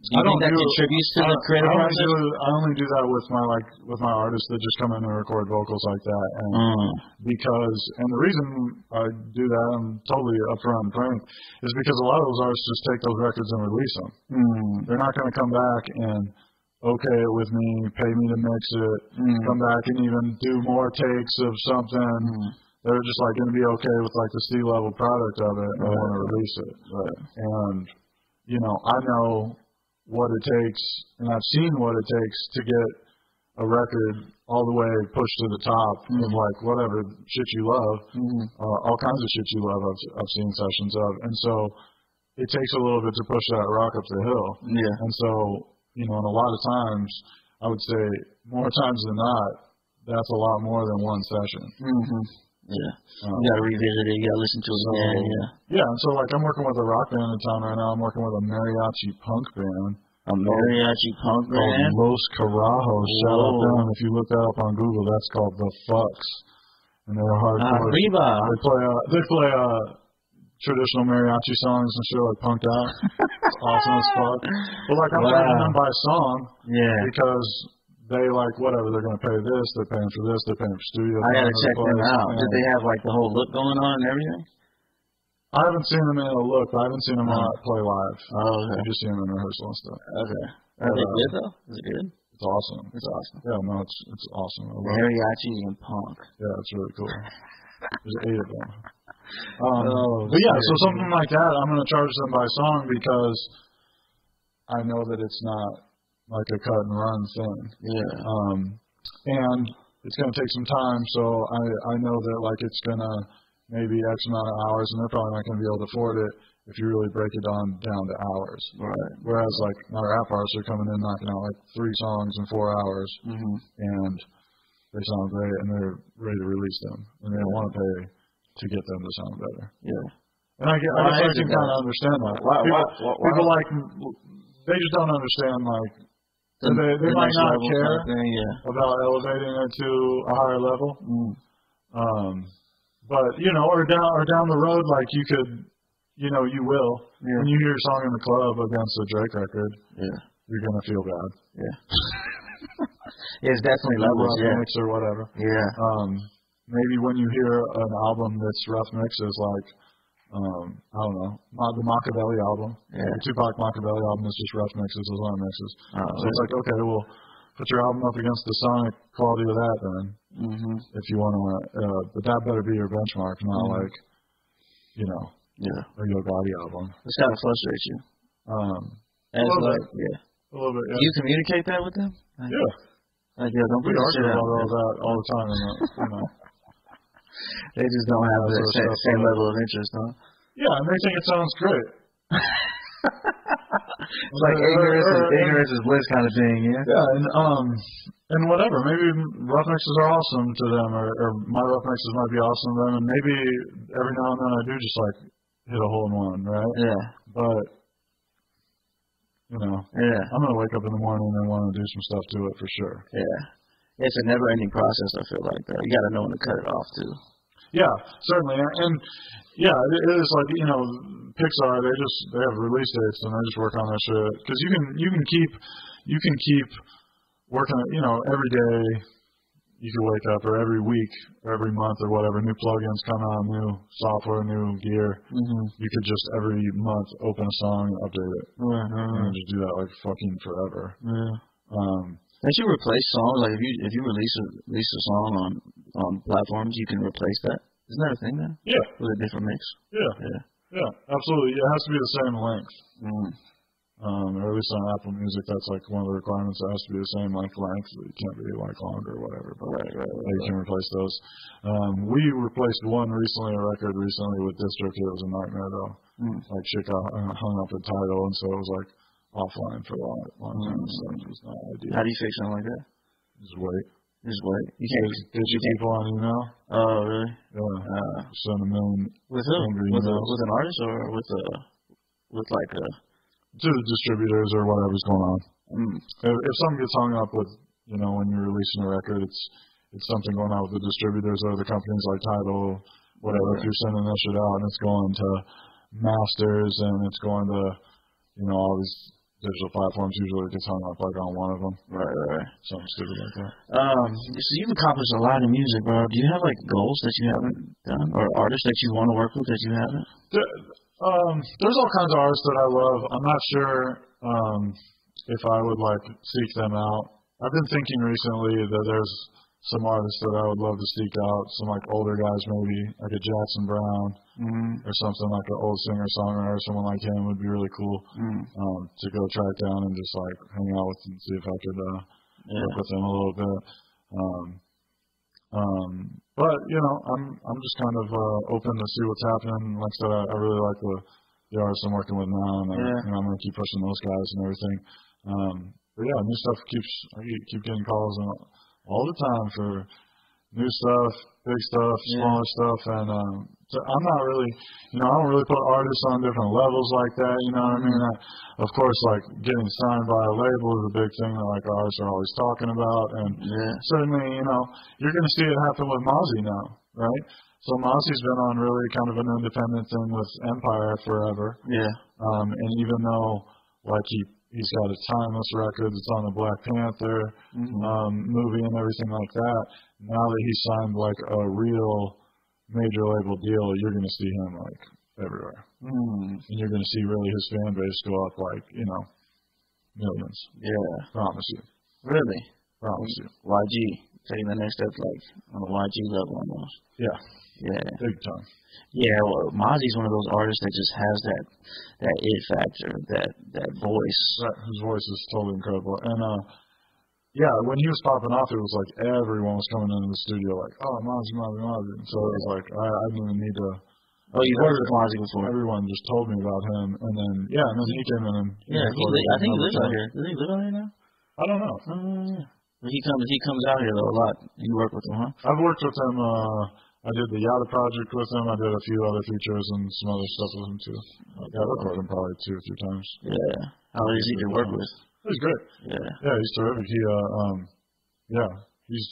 do you I don't think that do, contributes to I, the creative I only process? Do, I only do that with my like with my artists that just come in and record vocals like that, and mm. because and the reason I do that, I'm totally upfront and frank, is because a lot of those artists just take those records and release them. Mm. They're not going to come back and okay it with me, pay me to mix it, mm. come back and even do more takes of something. Mm. They're just like going to be okay with like the C level product of it, right. and want to release it, right. and you know, I know what it takes, and I've seen what it takes to get a record all the way pushed to the top mm-hmm. of, like, whatever shit you love, mm-hmm. uh, all kinds of shit you love I've, I've seen sessions of. And so it takes a little bit to push that rock up the hill. Yeah. And so, you know, and a lot of times, I would say more times than not, that's a lot more than one session. Mm-hmm. Yeah, um, you gotta revisit it. You gotta listen to it so, again. Yeah, yeah. And so, like, I'm working with a rock band in town right now. I'm working with a mariachi punk band. A mariachi punk band. Los Carajos. Whoa. Shout out them. If you look that up on Google, that's called The Fucks, and they're hardcore. Arriba. They play. Uh, they play uh, traditional mariachi songs and shit like punked out. It's awesome as fuck. But like, I'm wow. playing them by song. Yeah. Because. They like whatever they're gonna pay this. They're paying for this. They're paying for studio. I gotta check them out. Did they have like the whole look going on and everything? I haven't seen them in a look. I haven't seen them uh-huh. on play live. Oh, okay. I've just seen them in rehearsal and stuff. Okay. Are they good though? Is it good? It's awesome. It's awesome. Yeah, no, it's it's awesome. Mariachi and punk. Yeah, it's really cool. There's eight of them. Um, oh, but yeah, so something like that. I'm gonna charge them by song because I know that it's not. Like a cut and run thing. Yeah. Um, and it's going to take some time, so I, I know that, like, it's going to maybe X amount of hours, and they're probably not going to be able to afford it if you really break it on down to hours. Right. Whereas, like, my rap artists are coming in knocking out, like, three songs in four hours, mm-hmm. and they sound great, and they're ready to release them, and they want to pay to get them to sound better. Yeah. And I, get, I, I can kind of understand that. Why, people, why, why, people why? like, they just don't understand, like, So they they might not care kind of thing, yeah. about elevating it to a higher level, mm. um, but you know, or down or down the road, like you could, you know, you will yeah. when you hear a song in the club against the Drake record, yeah, you're gonna feel bad. Yeah, yeah it's definitely like levels, rough yeah. mix or whatever. Yeah, um, maybe when you hear an album that's rough mixes, like um, I don't know, the Machiavelli album. Yeah. The Tupac Machiavelli album is just rough mixes, there's a lot of mixes. Uh, so it's like, okay, well, put your album up against the sonic quality of that then, mm-hmm. if you want to, uh, but that better be your benchmark, not mm-hmm. like, you know, yeah. a Yo Gotti album. It's got to frustrate you. Um, a little bit. Like, yeah. A little bit, yeah. Do you communicate that with them? Like, yeah. Like, yeah, don't we argue about all that all the time, you know. They just don't have the same, same level of interest, huh? Yeah, and they think it sounds great. It's like uh, ignorance, uh, is, uh, ignorance is bliss kind of thing, yeah? Yeah, and, um, and whatever. Maybe rough mixes are awesome to them, or, or my rough mixes might be awesome to them, and maybe every now and then I do just, like, hit a hole-in-one, right? Yeah. But, you know, yeah. I'm going to wake up in the morning and want to do some stuff to it for sure. Yeah. It's a never-ending process, I feel like, though. You got to know when to cut it off, too. Yeah, certainly. And, and yeah, it is like, you know, Pixar, they just they have release dates, and they just work on that shit. Because you can, you can keep you can keep working, you know, every day you can wake up, or every week, or every month, or whatever. New plugins come out, new software, new gear. Mm-hmm. You could just every month open a song and update it. Mm-hmm. And just do that, like, fucking forever. Yeah. Um, Can't you replace songs? Like if you if you release a, release a song on, on platforms, you can replace that. Isn't that a thing then? Yeah. With a different mix. Yeah. Yeah. Yeah. Absolutely. It has to be the same length. Mm. Um, or at least on Apple Music, that's like one of the requirements. It has to be the same like length. It can't be like longer or whatever, but right, right, right, you can right. replace those. Um, we replaced one recently, a record recently with DistroKid. It was a nightmare though. Mm. Like she got hung up the title, and so it was like offline for a long, long time. Mm. So it was not ideal. How do you fix something like that? Just wait. Just wait. You can't get your people on email. Oh, really? Yeah. Uh, Send a million. With who? With, a, with an artist or with a with like a. To the distributors or whatever's going on. Mm. If, if something gets hung up with, you know, when you're releasing a record, it's it's something going on with the distributors or the companies like Tidal, whatever. Okay. If you're sending that shit out and it's going to masters and it's going to, you know, all these digital platforms, usually it gets hung up like on one of them. Right, right, right. Something stupid like that. Um, so you've accomplished a lot in music, bro. Do you have like goals that you haven't done or artists that you want to work with that you haven't? The, Um, there's all kinds of artists that I love. I'm not sure um, if I would like seek them out. I've been thinking recently that there's some artists that I would love to seek out. Some like older guys, maybe like a Jackson Brown mm-hmm. or something like an old singer songwriter. Someone like him would be really cool mm-hmm. um, to go track down and just like hang out with and see if I could uh, yeah. work with them a little bit. Um, um, But, you know, I'm I'm just kind of uh, open to see what's happening. Like I said, I, I really like the, the artists I'm working with now, and I, yeah. you know, I'm going to keep pushing those guys and everything. Um, but, yeah, new stuff keeps – I keep getting calls all the time for new stuff, big stuff, yeah. smaller stuff. And um, so I'm not really – you know, I don't really put artists on different levels like that, you know what mm-hmm. I mean? I, of course, like, getting signed by a label is a big thing that, like, artists are always talking about. And yeah. certainly, you know, you're going to see it happen with Mozzie now, right? So Mozzie's been on really kind of an independent thing with Empire forever. Yeah. Um, and even though, like, he, he's got a Timeless record that's on the Black Panther mm-hmm. um, movie and everything like that, now that he's signed, like, a real major label deal, you're going to see him, like, everywhere. Mm. And you're going to see really his fan base go up, like, you know, millions. Yeah. Promise you. Really? Promise you. Y G. Taking the next step, like, on a Y G level almost. Yeah. Yeah. Big time. Yeah, well, Mozzie's one of those artists that just has that that it factor, that, that voice. Right. His voice is totally incredible. And, uh, yeah, when he was popping off, it was like everyone was coming into the studio like, oh, Mozzie, Mozzie, Mozzie. So it was like, I, I didn't even need to. Oh, you heard of Mozzie before? Everyone just told me about him. And then, yeah, and then he came in and. He yeah, he li- I think he lives out here. Does he live out here now? I don't know. Um, but he comes He comes out here, though, a lot. You work with him, huh? I've worked with him. Uh, I did the Yada project with him. I did a few other features and some other stuff with him, too. Like, I worked with him probably two or three times. Yeah. How easy to work with? He's great. Yeah. Yeah, he's terrific. He, uh, um, yeah, he's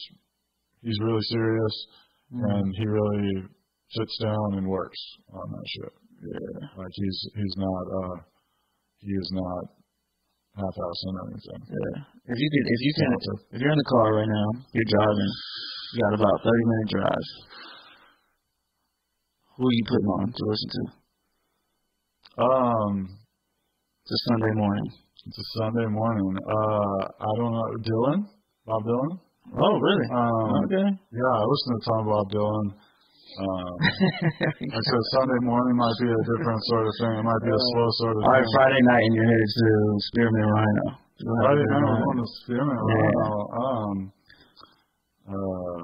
he's really serious, mm-hmm. and he really sits down and works on that shit. Yeah. Like he's he's not uh, he is not half-assing anything. Yeah. If you could, if you can, if you're in the car right now, you're driving, you got about a thirty-minute drive. Who are you putting on to listen to? Um, it's a Sunday morning. It's a Sunday morning. Uh, I don't know. Dylan? Bob Dylan? Oh, really? Um, okay. Yeah, I listen to Tom Bob Dylan. Um, I said Sunday morning might be a different sort of thing. It might be a slow sort of thing. All right, Friday night in your head to Spearmint Rhino. Friday night I'm going to Spearmint Rhino. Um, uh,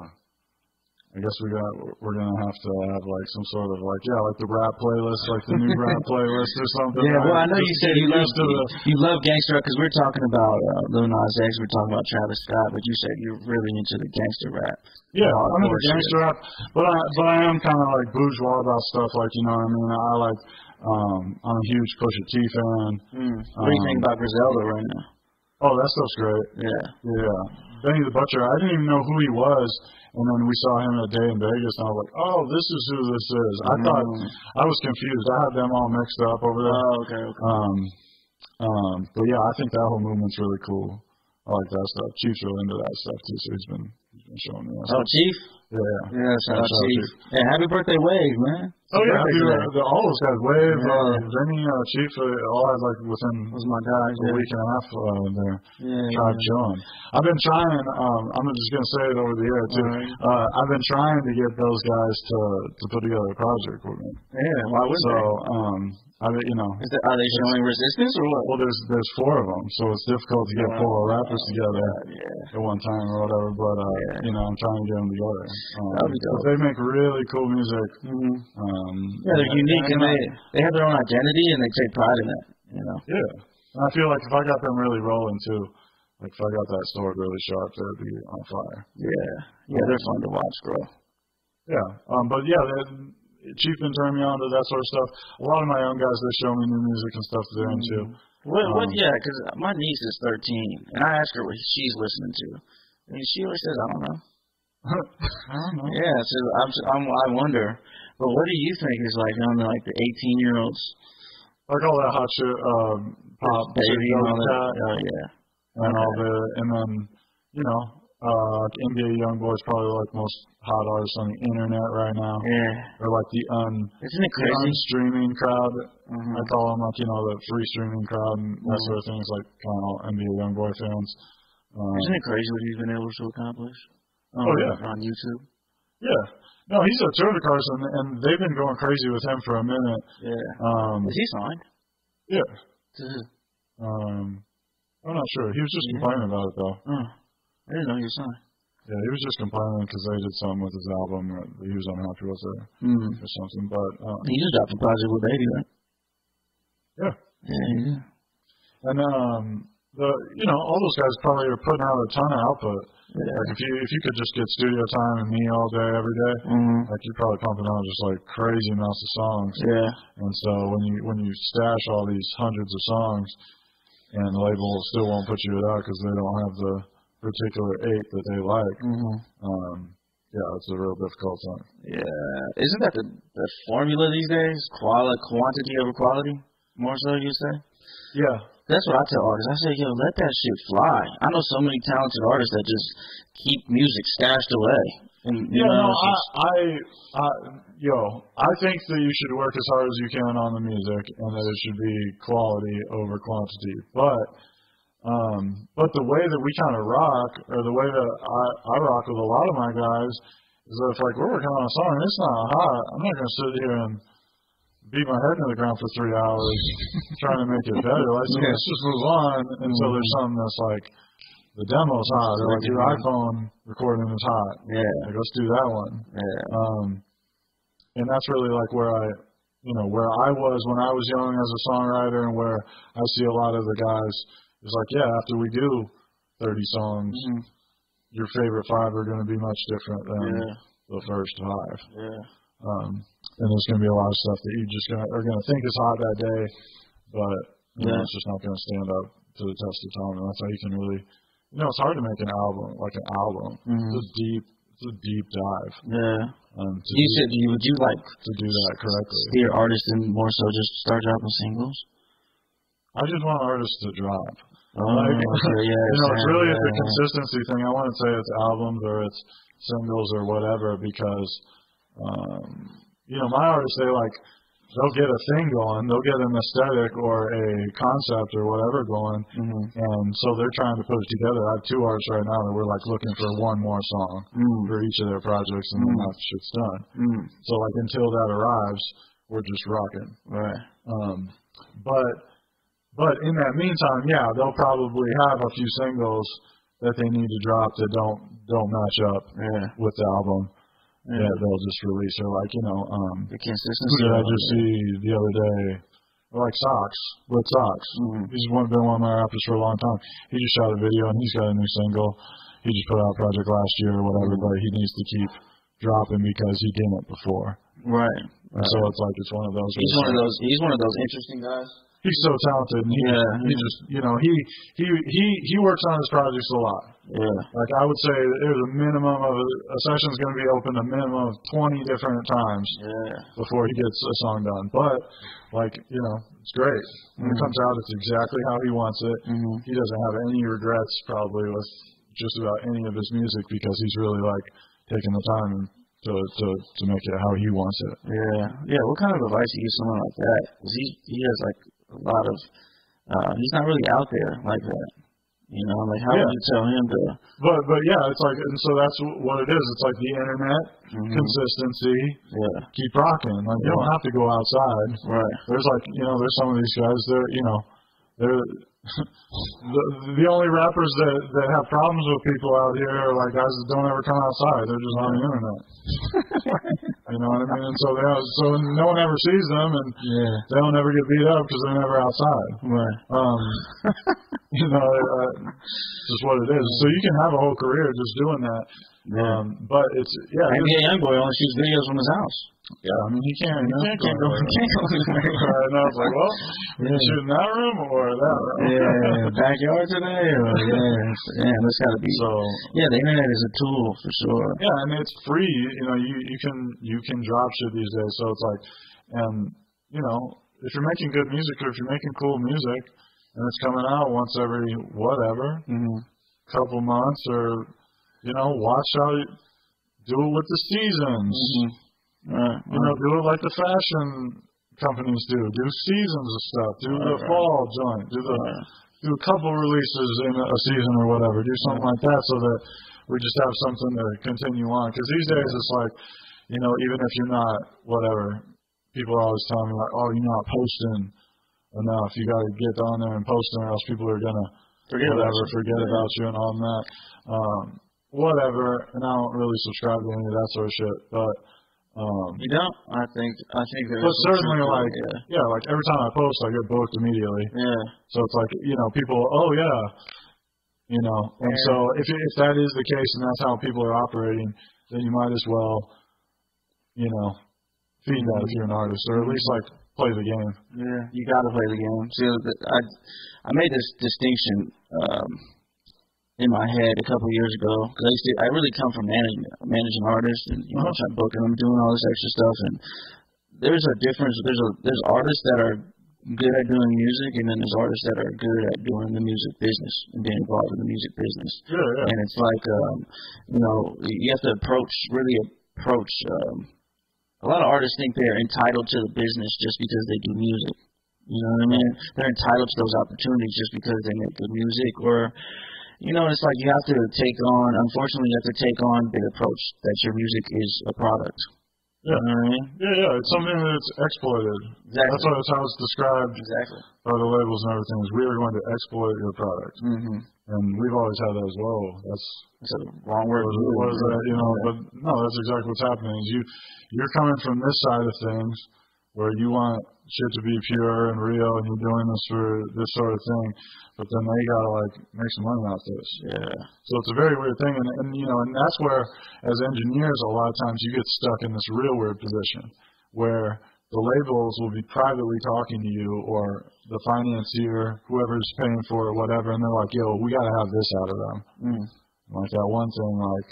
I guess we got, we're going to have to have, like, some sort of, like, yeah, like the rap playlist, like the new rap playlist or something. Yeah, right? Well, I know Just you said you love, the, you love gangster rap because we're talking about uh, Lil Nas X, we're talking about Travis Scott, but you said you're really into the gangster rap. Yeah, you know, I'm into gangster rap, but I, but I am kind of, like, bourgeois about stuff, like, you know what I mean? I like, um, I'm a huge Pusha T fan. Mm. What um, do you think about Griselda right now? Oh, that stuff's great. Yeah. Yeah. Benny the Butcher, I didn't even know who he was. And then we saw him that day in Vegas, and I was like, oh, this is who this is. I mm-hmm. thought, I was confused. I had them all mixed up over there. Oh, okay, okay. Um, um, but, yeah, I think that whole movement's really cool. I like that stuff. Chief's really into that stuff, too, so he's been, he's been showing me that stuff. Oh, Chief? Yeah. Yeah, shout out Chief. And happy birthday, Wave, man. Oh, yeah. Happy, uh, the all of us has Wave. Yeah. Uh, Jimmy, uh, Chief, uh, all has, like, within was my guy, yeah. a week and a half uh, there. Yeah. Tried yeah. John. I've been trying, um, I'm just going to say it over the air, too. Right. Uh, I've been trying to get those guys to, to put together a project with me. Yeah, why would so, they? So, um, I mean, you know. Is that, are they showing resistance or what? Well, there's there's four of them, so it's difficult to get yeah. four rappers together yeah. at one time or whatever. But uh, yeah. you know, I'm trying to get them together. Um, but they make really cool music. Mm-hmm. um, yeah, they're and, unique and, and they they have their own identity and they take pride in it. You know. Yeah, and I feel like if I got them really rolling too, like if I got that sword really sharp, they'd be on fire. Yeah, yeah, they're fun to watch, bro. Yeah, um, but yeah. They, Chief been turning me on to that sort of stuff. A lot of my young guys, they show me new music and stuff they're into. What? Um, what yeah, because my niece is thirteen, and I ask her what she's listening to, and she always says, "I don't know." I don't know. Yeah, so I'm, I'm, I wonder. But what do you think is like on like the eighteen-year-olds? Like all that hot shit, um, pop, baby, and all that. Oh yeah, and all the, and then you know. Uh, N B A Youngboy's probably like most hot artists on the internet right now. Yeah. Or like the un Isn't it crazy? streaming crowd. Mm-hmm. I call them like, you know, the free streaming crowd and mm-hmm. that sort of things, like kind of N B A Youngboy fans. Um, Isn't it crazy what he's been able to accomplish? Um, oh yeah, on YouTube. Yeah. No, he's a touring person, and they've been going crazy with him for a minute. Yeah. Um, Is he signed? Yeah. Um, I'm not sure. He was just yeah. complaining about it though. Mm. I didn't know your son. Yeah, he was just complaining because they did something with his album that he was unhappy with it mm-hmm. or something. But um, he just dropped a project with Baby, right? Yeah. Yeah, yeah. And um, the you know all those guys probably are putting out a ton of output. Yeah. Like if you if you could just get studio time and me all day every day, mm-hmm. like you're probably pumping out just like crazy amounts of songs. Yeah. And so when you when you stash all these hundreds of songs, and the label still won't put you out because they don't have the particular eight that they like. Mm-hmm. Um, yeah, it's a real difficult time. Yeah. Isn't that the, the formula these days? Quali- quantity over quality? More so, you say? Yeah. That's what I tell artists. I say, yo, let that shit fly. I know so many talented artists that just keep music stashed away. And, you yeah, know, no, I, I, I, yo, I think that you should work as hard as you can on the music and that it should be quality over quantity. But Um, but the way that we kind of rock, or the way that I, I rock with a lot of my guys, is that if like we're working on a song and it's not hot, I'm not going to sit here and beat my head into the ground for three hours trying to make it better. Like, so yeah. let's just move on until mm-hmm. there's something that's like the demo's hot, or like your iPhone recording is hot. Yeah, like, let's do that one. Yeah. Um, and that's really like where I, you know, where I was when I was young as a songwriter, and where I see a lot of the guys. It's like, yeah, after we do thirty songs, mm-hmm. your favorite five are going to be much different than yeah. the first five. Yeah. Um, and there's going to be a lot of stuff that you just gonna, are going to think is hot that day, but you yeah. know, it's just not going to stand up to the test of time. And that's how you can really, you know, it's hard to make an album, like an album. Mm-hmm. It's a deep, it's a deep dive. Yeah. Um, to you do, said, you, would you like to do that correctly? Steer artists and more so just start dropping singles? I just want artists to drop. Um, like, okay, yeah, you know, it's really yeah, the consistency thing. I wouldn't say it's albums or it's singles or whatever because, um, you know, my artists, they like, they'll get a thing going. They'll get an aesthetic or a concept or whatever going. Mm-hmm. And so they're trying to put it together. I have two artists right now that we're like looking for one more song mm. for each of their projects and mm. then that shit's done. Mm. So like until that arrives, we're just rocking. Right. Um, but... But in that meantime, yeah, they'll probably have a few singles that they need to drop that don't don't match up yeah. with the album yeah. that they'll just release. Or like, you know, um, the consistency. Who did I just see the other day? Like Socks, Red Socks. Mm-hmm. He's been one of my rappers for a long time. He just shot a video and he's got a new single. He just put out a project last year or whatever, but he needs to keep dropping because he didn't before. Right. And so it's like it's one of those. He's one of those. He's one of those interesting guys. He's so talented. And he, yeah, just, he just, you know, he he he he works on his projects a lot. Yeah. Like I would say, there's a minimum of a, a session's going to be open a minimum of twenty different times. Yeah. Before he gets a song done, but like you know, it's great. When mm-hmm. it comes out, it's exactly how he wants it. Mm-hmm. He doesn't have any regrets probably with just about any of his music because he's really like taking the time to to to make it how he wants it. Yeah, yeah. What kind of advice do you give someone like that? Because he he has like a lot of uh, he's not really out there like that. You know, like how yeah. would you tell him to? But but yeah, it's like, and so that's what it is. It's like the internet, mm-hmm. consistency, yeah. keep rocking. Like yeah. you don't have to go outside. Right. There's like, you know, there's some of these guys. They're you know, they're the the only rappers that that have problems with people out here are like guys that don't ever come outside. They're just on the internet. You know what I mean? And so they have, so no one ever sees them, and yeah. they don't ever get beat up because they're never outside. Right. Um, you know, uh, just what it is. So you can have a whole career just doing that. Yeah. Um, but it's yeah. Maybe a young boy only shoots videos from his house. Yeah, I mean he can't. He can't go. He can't go. And I was like, well, we can shoot in that room or that room. Yeah, backyard today. Or, yeah, yeah. That's got to be. So yeah, the internet is a tool for sure. Yeah, I mean it's free. You know, you you can you can drop shit these days. So it's like, and you know, if you're making good music or if you're making cool music, and it's coming out once every whatever mm-hmm. couple months, or you know, watch how you do it with the seasons. Mm-hmm. Right. You know, do it like the fashion companies do. Do seasons of stuff. Do right, the right. fall joint. Do the right. do a couple releases in a season or whatever. Do something right. like that so that we just have something to continue on. Because these days it's like, you know, even if you're not whatever, people are always telling me like, oh, you're not posting enough. You got to get on there and post, or else people are gonna forget whatever, forget yeah. about you and all that. Um, whatever. And I don't really subscribe to any of that sort of shit, but. Um, you don't? I think I think there's But certainly like it. yeah, like every time I post I get booked immediately. Yeah. So it's like, you know, people oh yeah. You know. And yeah. so if if that is the case and that's how people are operating, then you might as well, you know, feed that if you're an artist, or at least like play the game. Yeah. You gotta play the game. See, I I made this distinction, um, in my head a couple of years ago, because I used to, I really come from managing, managing artists and, you know, trying to book them, doing all this extra stuff, and there's a difference, there's a, there's artists that are good at doing music, and then there's artists that are good at doing the music business, and being involved in the music business, yeah, yeah. and it's like, um, you know, you have to approach, really approach, um, a lot of artists think they're entitled to the business just because they do music, you know what I mean, they're entitled to those opportunities just because they make good music, or, you know, it's like you have to take on, unfortunately, you have to take on the approach that your music is a product. Yeah. You know what I mean? Yeah, yeah. It's something that's exploited. Exactly. That's, what, that's how it's described exactly. by the labels and everything, is we are going to exploit your product. Mm-hmm. And we've always had that as well. That's, that's a wrong word. What, what is that, you know, yeah. but no, that's exactly what's happening. Is you, you're coming from this side of things where you want shit to be pure and real, and you're doing this for this sort of thing, but then they gotta like make some money off this. Yeah. So it's a very weird thing, and, and you know, and that's where, as engineers, a lot of times you get stuck in this real weird position where the labels will be privately talking to you, or the financier, whoever's paying for it, whatever, and they're like, "Yo, we gotta have this out of them." Mm. Like that one thing, like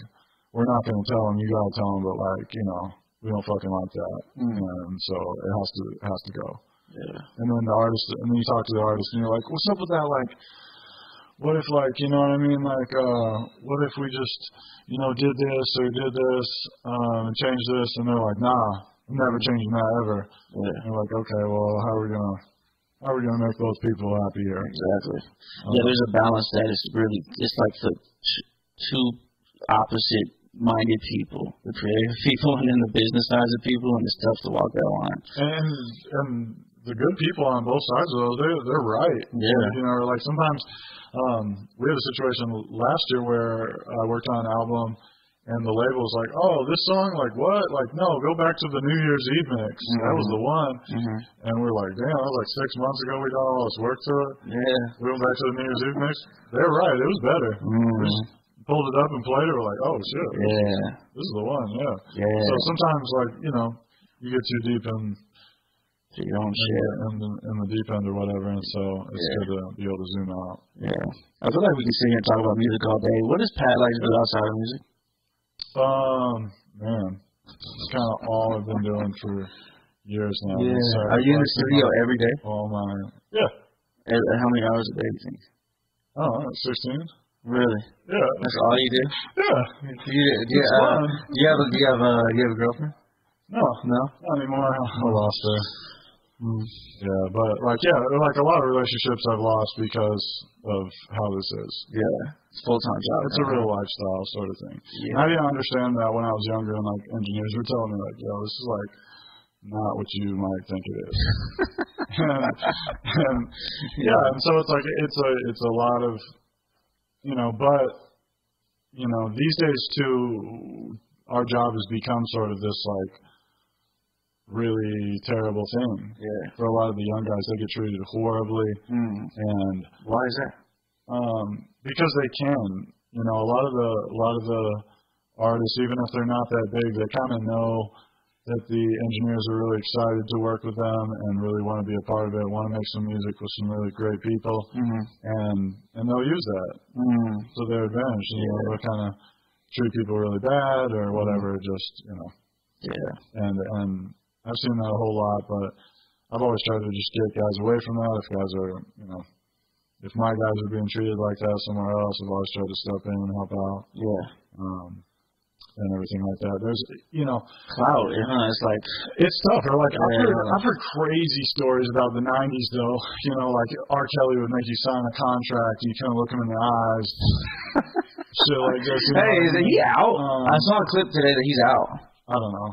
we're not gonna tell them, you gotta tell them, but like you know. We don't fucking like that, mm. and so it has to it has to go. Yeah. And then the artist, and then you talk to the artist, and you're like, "What's up with that? Like, what if, like, you know what I mean? Like, uh, what if we just, you know, did this or did this, um, and changed this?" And they're like, "Nah, I'm never changing that ever." Yeah. And you're like, "Okay, well, how are we gonna how are we gonna make those people happier?" Exactly. Um, yeah, there's a balance that is really it's like the two opposite. Minded people, the creative people, and then the business sides of people, and it's tough to walk that line. And and the good people on both sides of those, they're they're right. Yeah. You know, like sometimes um, we had a situation last year where I worked on an album, and the label was like, "Oh, this song, like what? Like no, go back to the New Year's Eve mix. Mm-hmm. That was the one." Mm-hmm. And we we're like, "Damn, that was like six months ago. We done all this work through it. Yeah. We went back to the New Year's Eve mix. They're right. It was better." Mm-hmm. Pulled it up and played it. We're like, "Oh shit, yeah, this is the one." Yeah. Yeah. So sometimes, like you know, you get too deep in, so you don't in, shit. In, in, in the deep end or whatever, and so it's yeah. good to be able to zoom out. Yeah. I feel like we can sit here and talk about music all day. What is Pat like to do outside of music? Um, man, it's kind of all I've been doing for years now. Yeah. Sorry, Are you in the studio my, every day? All my yeah. How many hours a day do you think? Oh, sixteen. Really? Yeah. That's all you do? Yeah. Do you, do you, uh, do you have a do you have a do you have a girlfriend? No, no, not anymore. I lost her. Mm. Yeah, but like yeah, like a lot of relationships I've lost because of how this is. Yeah. It's full time job. It's right? a real lifestyle sort of thing. Yeah. And I didn't understand that when I was younger, and like engineers were telling me like, yo, this is like not what you might think it is. and, and yeah, and so it's like it's a it's a lot of you know, but you know, these days too, our job has become sort of this like really terrible thing. Yeah. For a lot of the young guys, they get treated horribly. Mm. And why is that? Um, because they can. You know, a lot of the a lot of the artists, even if they're not that big, they kind of know that the engineers are really excited to work with them and really want to be a part of it, want to make some music with some really great people, mm-hmm. and and they'll use that mm-hmm. to their advantage. You yeah. know, they'll kind of treat people really bad or whatever, mm-hmm. just, you know. Yeah. And and I've seen that a whole lot, but I've always tried to just get guys away from that. If guys are, you know, if my guys are being treated like that somewhere else, I've always tried to step in and help out. Yeah. Um, and everything like that. There's, you know, cloud. You know, it's like it's tough. Or like I've heard, I've heard crazy stories about the nineties, though. You know, like R. Kelly would make you sign a contract, and you kind of look him in the eyes. So like, this, you know, hey, is he out? Um, I saw a clip today that he's out. I don't know.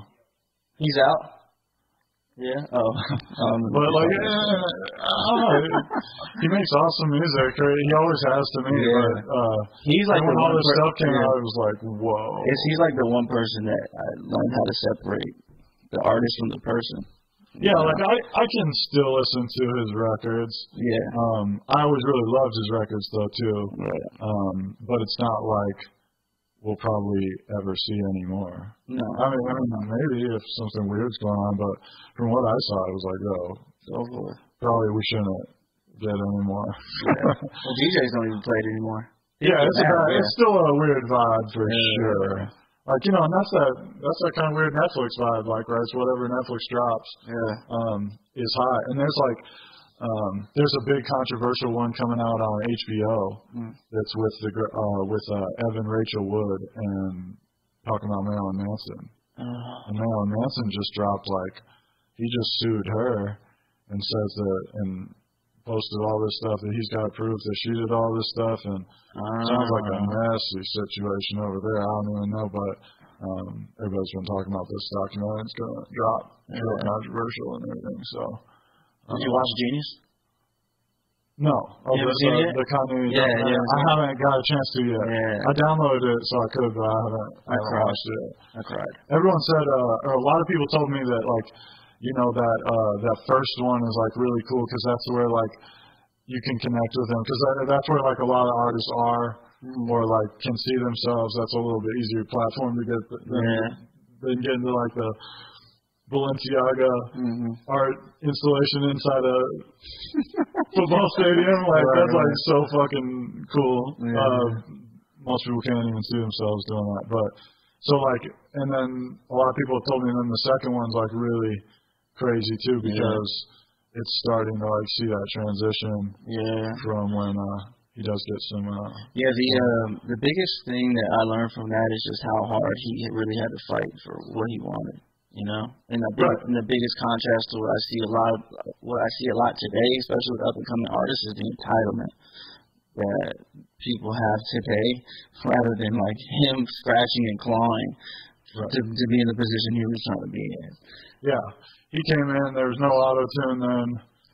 He's out. Yeah. Oh. Um, but like, yeah, I don't know. He makes awesome music. He always has to me. Yeah. But, uh, he's like when all this stuff came out, I was like, whoa. It's, he's like the one person that I learned how to separate the artist from the person. Yeah, know? like I, I can still listen to his records. Yeah. Um, I always really loved his records though too. Right. Um, but it's not like we'll probably ever see anymore. No. I mean, I mean, maybe if something weird's going on, but from what I saw, it was like, oh, oh probably we shouldn't get anymore. Yeah. Well, D Js don't even play it anymore. Yeah, it's, bad, bad. it's still a weird vibe for yeah. sure. Like, you know, and that's that, that's that kind of weird Netflix vibe, like, right? It's whatever Netflix drops yeah. um, is hot. And there's like, Um, there's a big controversial one coming out on H B O mm. that's with the uh, with uh, Evan Rachel Wood and talking about Marilyn Manson. Uh, and Marilyn Manson just dropped like he just sued her and says that and posted all this stuff that he's got proof that she did all this stuff and uh, sounds like a messy situation over there. I don't even know, but um, everybody's been talking about this documentary. It's gonna drop, it's real controversial and everything. So. Did you watch Genius? No. Oh, you haven't seen it? The Kanye yeah, yeah, yeah. I haven't got a chance to yet. Yeah. I downloaded it, so I could, but I haven't, I haven't cried. watched it. I cried. Everyone said, uh, or a lot of people told me that, like, you know, that uh, that first one is, like, really cool because that's where, like, you can connect with them because that, that's where, like, a lot of artists are mm-hmm. or, like, can see themselves. That's a little bit easier platform to get than yeah. get into, like, the Balenciaga mm-hmm. art installation inside a football stadium. Like, right, that's, like, right. so fucking cool. Yeah. Uh, most people can't even see themselves doing that. But, so, like, and then a lot of people have told me, and then the second one's, like, really crazy, too, because yeah. it's starting to, like, see that transition yeah. from when uh, he does get some... Uh, yeah, the um, the biggest thing that I learned from that is just how hard he really had to fight for what he wanted. You know, and the, big, right. and the biggest contrast to what I see a lot, of, what I see a lot today, especially with up and coming artists, is the entitlement that people have today, rather than like him scratching and clawing right. to, to be in the position he was trying to be in. Yeah, he came in. There was no auto tune then.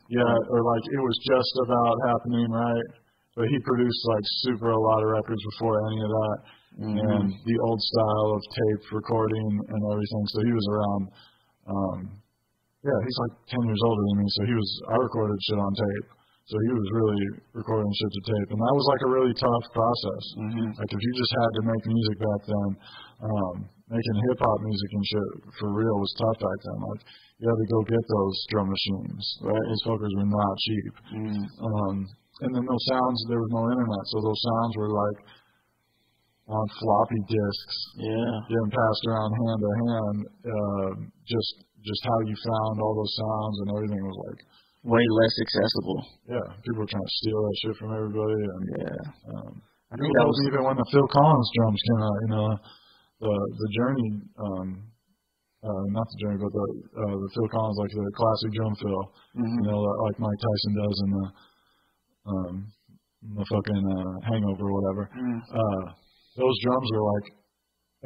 Yeah, or like it was just about happening, right? But he produced like super a lot of records before any of that. Mm-hmm. And the old style of tape recording and everything. So he was around, um, yeah, he's like ten years older than me. So he was, I recorded shit on tape. So he was really recording shit to tape. And that was like a really tough process. Mm-hmm. Like if you just had to make music back then, um, making hip hop music and shit for real was tough back then. Like you had to go get those drum machines, right? Those fuckers were not cheap. Mm-hmm. Um, and then those sounds, there was no internet. So those sounds were like, on floppy disks, yeah, getting passed around hand to hand. Uh, just, just how you found all those sounds and everything was like way less accessible. Yeah, people were trying to steal that shit from everybody. And, yeah, um, I I think that was even when the Phil Collins drums came out in uh, the the Journey, um, uh, not the Journey, but the uh, the Phil Collins, like the classic drum fill, mm-hmm. you know, like Mike Tyson does in the um, the fucking uh, Hangover or whatever. Mm-hmm. Uh, those drums were like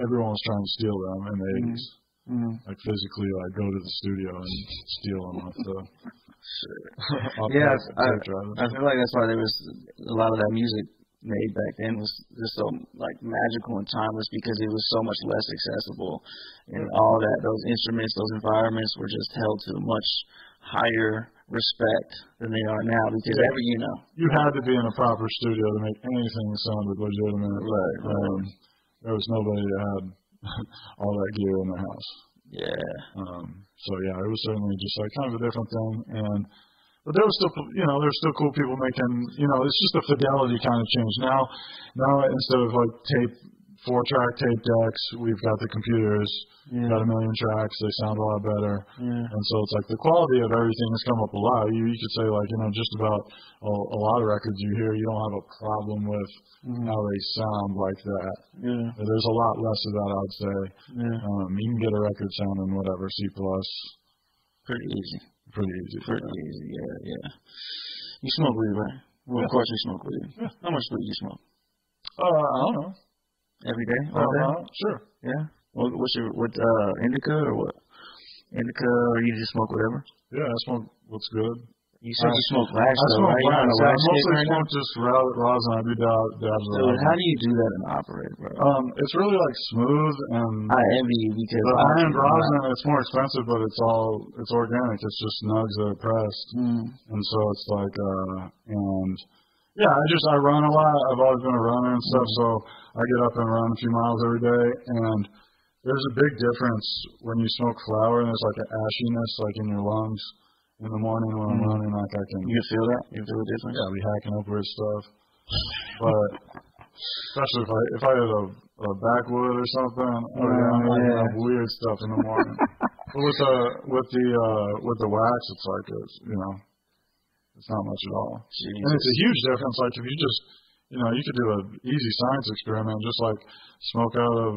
everyone was trying to steal them in the eighties, mm-hmm. like physically, like go to the studio and steal them off the. yeah, I, I feel like that's why there was a lot of that music made back then was just so like magical and timeless because it was so much less accessible, and all that those instruments, those environments were just held to a much higher respect than they are now because every you know you had to be in a proper studio to make anything sound legitimate. Right. Um, there was nobody that had all that gear in their house. Yeah. Um, so yeah, it was certainly just like kind of a different thing, and. But there was still, you know, there's still cool people making, you know, it's just the fidelity kind of change. Now, now instead of like tape, four track tape decks, we've got the computers, yeah. we've got a million tracks, they sound a lot better. Yeah. And so it's like the quality of everything has come up a lot. You, you could say like, you know, just about a, a lot of records you hear, you don't have a problem with mm-hmm. how they sound like that. Yeah. There's a lot less of that, I'd say. Yeah. Um, you can get a record sound in whatever, C plus. Pretty easy. Pretty easy. Pretty yeah. easy, yeah, yeah. You smoke weed, right? Well, yeah. Of course you smoke weed. Yeah. How much weed do you smoke? Uh, I don't know. Every day? All uh, day? Sure. Yeah? What, what's your, what, uh, indica or what? Indica, or you just smoke whatever? Yeah, I smoke what's good. You said you smoke wax, I though, smoke right? Wax. I mostly right smoke now? Just rosin. I do dab, dab so rosin. How do you do that and operate, bro? Um, it's really, like, smooth and... I envy you because... The iron rosin, it's more expensive, but it's all... It's organic. It's just nugs that are pressed. Mm. And so it's like, uh... And... Yeah, I just... I run a lot. I've always been a runner and stuff, mm. so I get up and run a few miles every day, and... There's a big difference when you smoke flower, and there's, like, an ashiness, like, in your lungs. In the morning when I'm mm-hmm. running, like I can... You feel that? You feel the difference? Yeah, I'll be hacking up weird stuff. But, especially if I if I had a, a backwood or something, oh, yeah, I'm hacking yeah. up weird stuff in the morning. But with the, with the, uh, with the wax, it's like, it's, you know, it's not much at all. Jesus. And it's a huge difference. Like, if you just, you know, you could do an easy science experiment, just, like, smoke out of...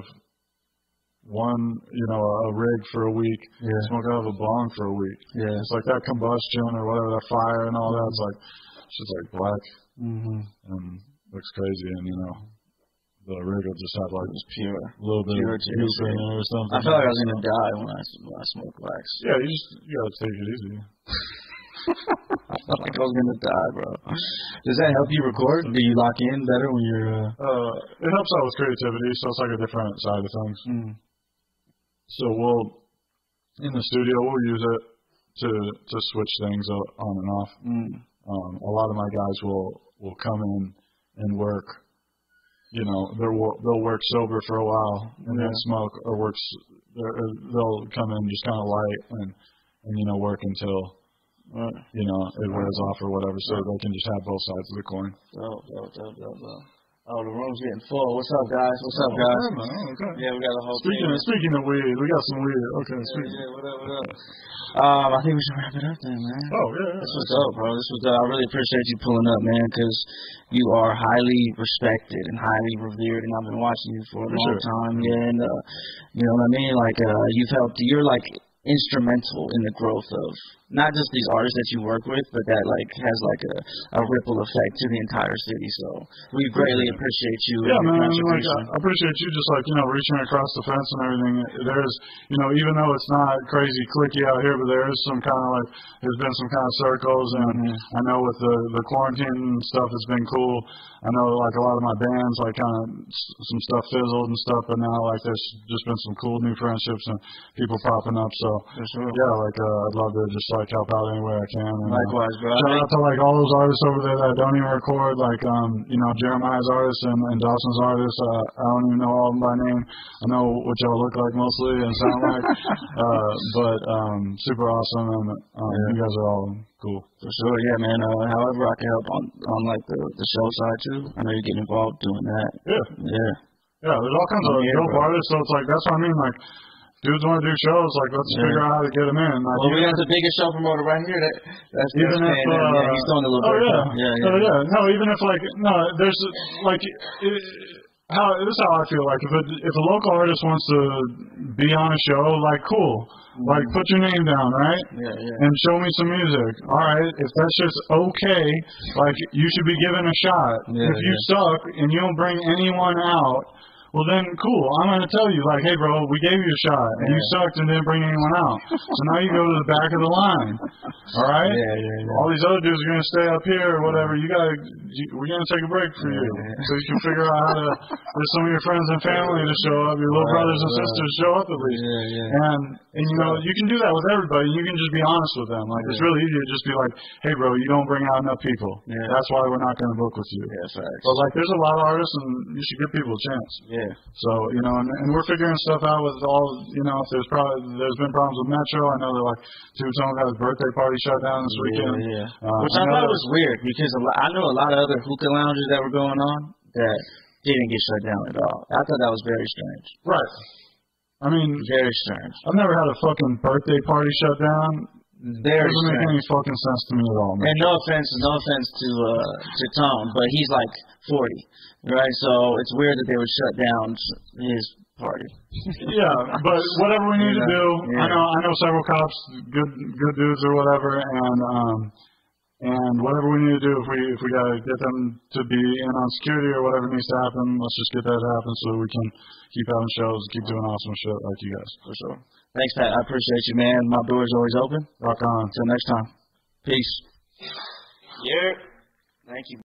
One, you know, a rig for a week, yeah. smoke out of a bong for a week. Yeah, it's like that combustion or whatever, that fire and all that. It's like, it's just like black mm-hmm. and looks crazy. And you know, the rig will just have like it's pure, a little bit pure of juice in it or something. I feel like I was gonna die when I when I smoke wax. Yeah, you just you gotta take it easy. I felt like I was gonna die, bro. Does that help you record? Do you lock in better when you're? Uh... Uh, it helps out with creativity, so it's like a different side of things. Mm. So we'll in the studio we'll use it to to switch things on and off. Mm. Um, a lot of my guys will will come in and work. You know, they'll they'll work sober for a while and yeah. then smoke or work. They'll come in just kind of light and and you know work until. Right. You know, it wears off or whatever, so they can just have both sides of the coin. Oh, oh, oh, oh, oh. oh the room's getting full. What's up, guys? What's up, guys? Oh, man, okay. Yeah, we got a whole speaking thing. Of, speaking of weed, we got some weed. Okay, yeah, speaking. Yeah, what up, what up? um, I think we should wrap it up then, man. Oh, yeah. yeah. This was dope, bro. This was dope. I really appreciate you pulling up, man, because you are highly respected and highly revered, and I've been watching you for a for long sure. time, yeah, and uh, you know what I mean? Like, uh, you've helped, you're like... instrumental in the growth of not just these artists that you work with, but that like has like a, a ripple effect to the entire city. So we greatly appreciate you. Yeah, and man, like, I appreciate you just like, you know, reaching across the fence and everything. There's, you know, even though it's not crazy clicky out here, but there is some kind of like, there's been some kind of circles. And mm-hmm. I know with the, the quarantine stuff, it's been cool. I know like a lot of my bands, like kind of some stuff fizzled and stuff, but now like there's just been some cool new friendships and people popping up. So sure. yeah, like uh, I'd love to just like help out any way I can. And, likewise, bro. Shout out to like all those artists over there that don't even record, like um, you know, Jeremiah's artists and, and Dawson's artists. Uh, I don't even know all of them by name. I know what y'all look like mostly and sound like, uh, but um, super awesome. And um, yeah. you guys are all. Cool. For sure, yeah, man. Uh, however I can help on, on like, the, the show side, too. I know you get involved doing that. Yeah. Yeah. Yeah, there's all kinds of dope artists, so it's like, that's what I mean, like, dudes want to do shows, like, let's yeah. figure out how to get them in. Like, well, we got the biggest show promoter right here. That, that's even if, uh, yeah, he's doing the Liberty. Oh, yeah. Yeah, yeah. Oh, yeah. No, even if, like, no, there's, like, it, how, this is how I feel. Like, if a, if a local artist wants to be on a show, like, cool. Mm-hmm. Like, put your name down, right? Yeah, yeah. And show me some music. All right. If that's just okay, like, you should be given a shot. Yeah, if you yeah. suck and you don't bring anyone out, well, then, cool. I'm going to tell you, like, hey, bro, we gave you a shot, and yeah. you sucked and didn't bring anyone out. So now you go to the back of the line, all right? Yeah, yeah, yeah. All these other dudes are going to stay up here or whatever. You got to – we're going to take a break for you yeah, yeah. so you can figure out how to – for some of your friends and family to show up, your little right, brothers and right. sisters to show up at least. Yeah, yeah. And, and, you know, you can do that with everybody. You can just be honest with them. Like, yeah. it's really easy to just be like, hey, bro, you don't bring out enough people. Yeah. That's why we're not going to book with you. Yeah, facts. But, like, there's a lot of artists, and you should give people a chance. Yeah. So, you know, and, and we're figuring stuff out with all, you know, if there's probably, there's been problems with Metro. I know they're like, dude, someone got his birthday party shut down this weekend. Yeah, yeah. Uh, Which I, I thought was weird because a lot, I know a lot of other hookah lounges that were going on that didn't get shut down at all. I thought that was very strange. Right. I mean, very strange. I've never had a fucking birthday party shut down. There doesn't make any fucking sense to me at all, man. And no offense, no offense to uh, to Tom, but he's like forty, right? So it's weird that they would shut down his party. Yeah, but whatever we need yeah. to do, yeah. I know I know several cops, good good dudes or whatever, and um, and whatever we need to do, if we if we gotta get them to be in on security or whatever needs to happen, let's just get that to happen so we can keep having shows, keep doing awesome shit like you guys for sure. Thanks, Pat. I appreciate you, man. My door's always open. Rock on. Until next time. Peace. Yeah. Thank you.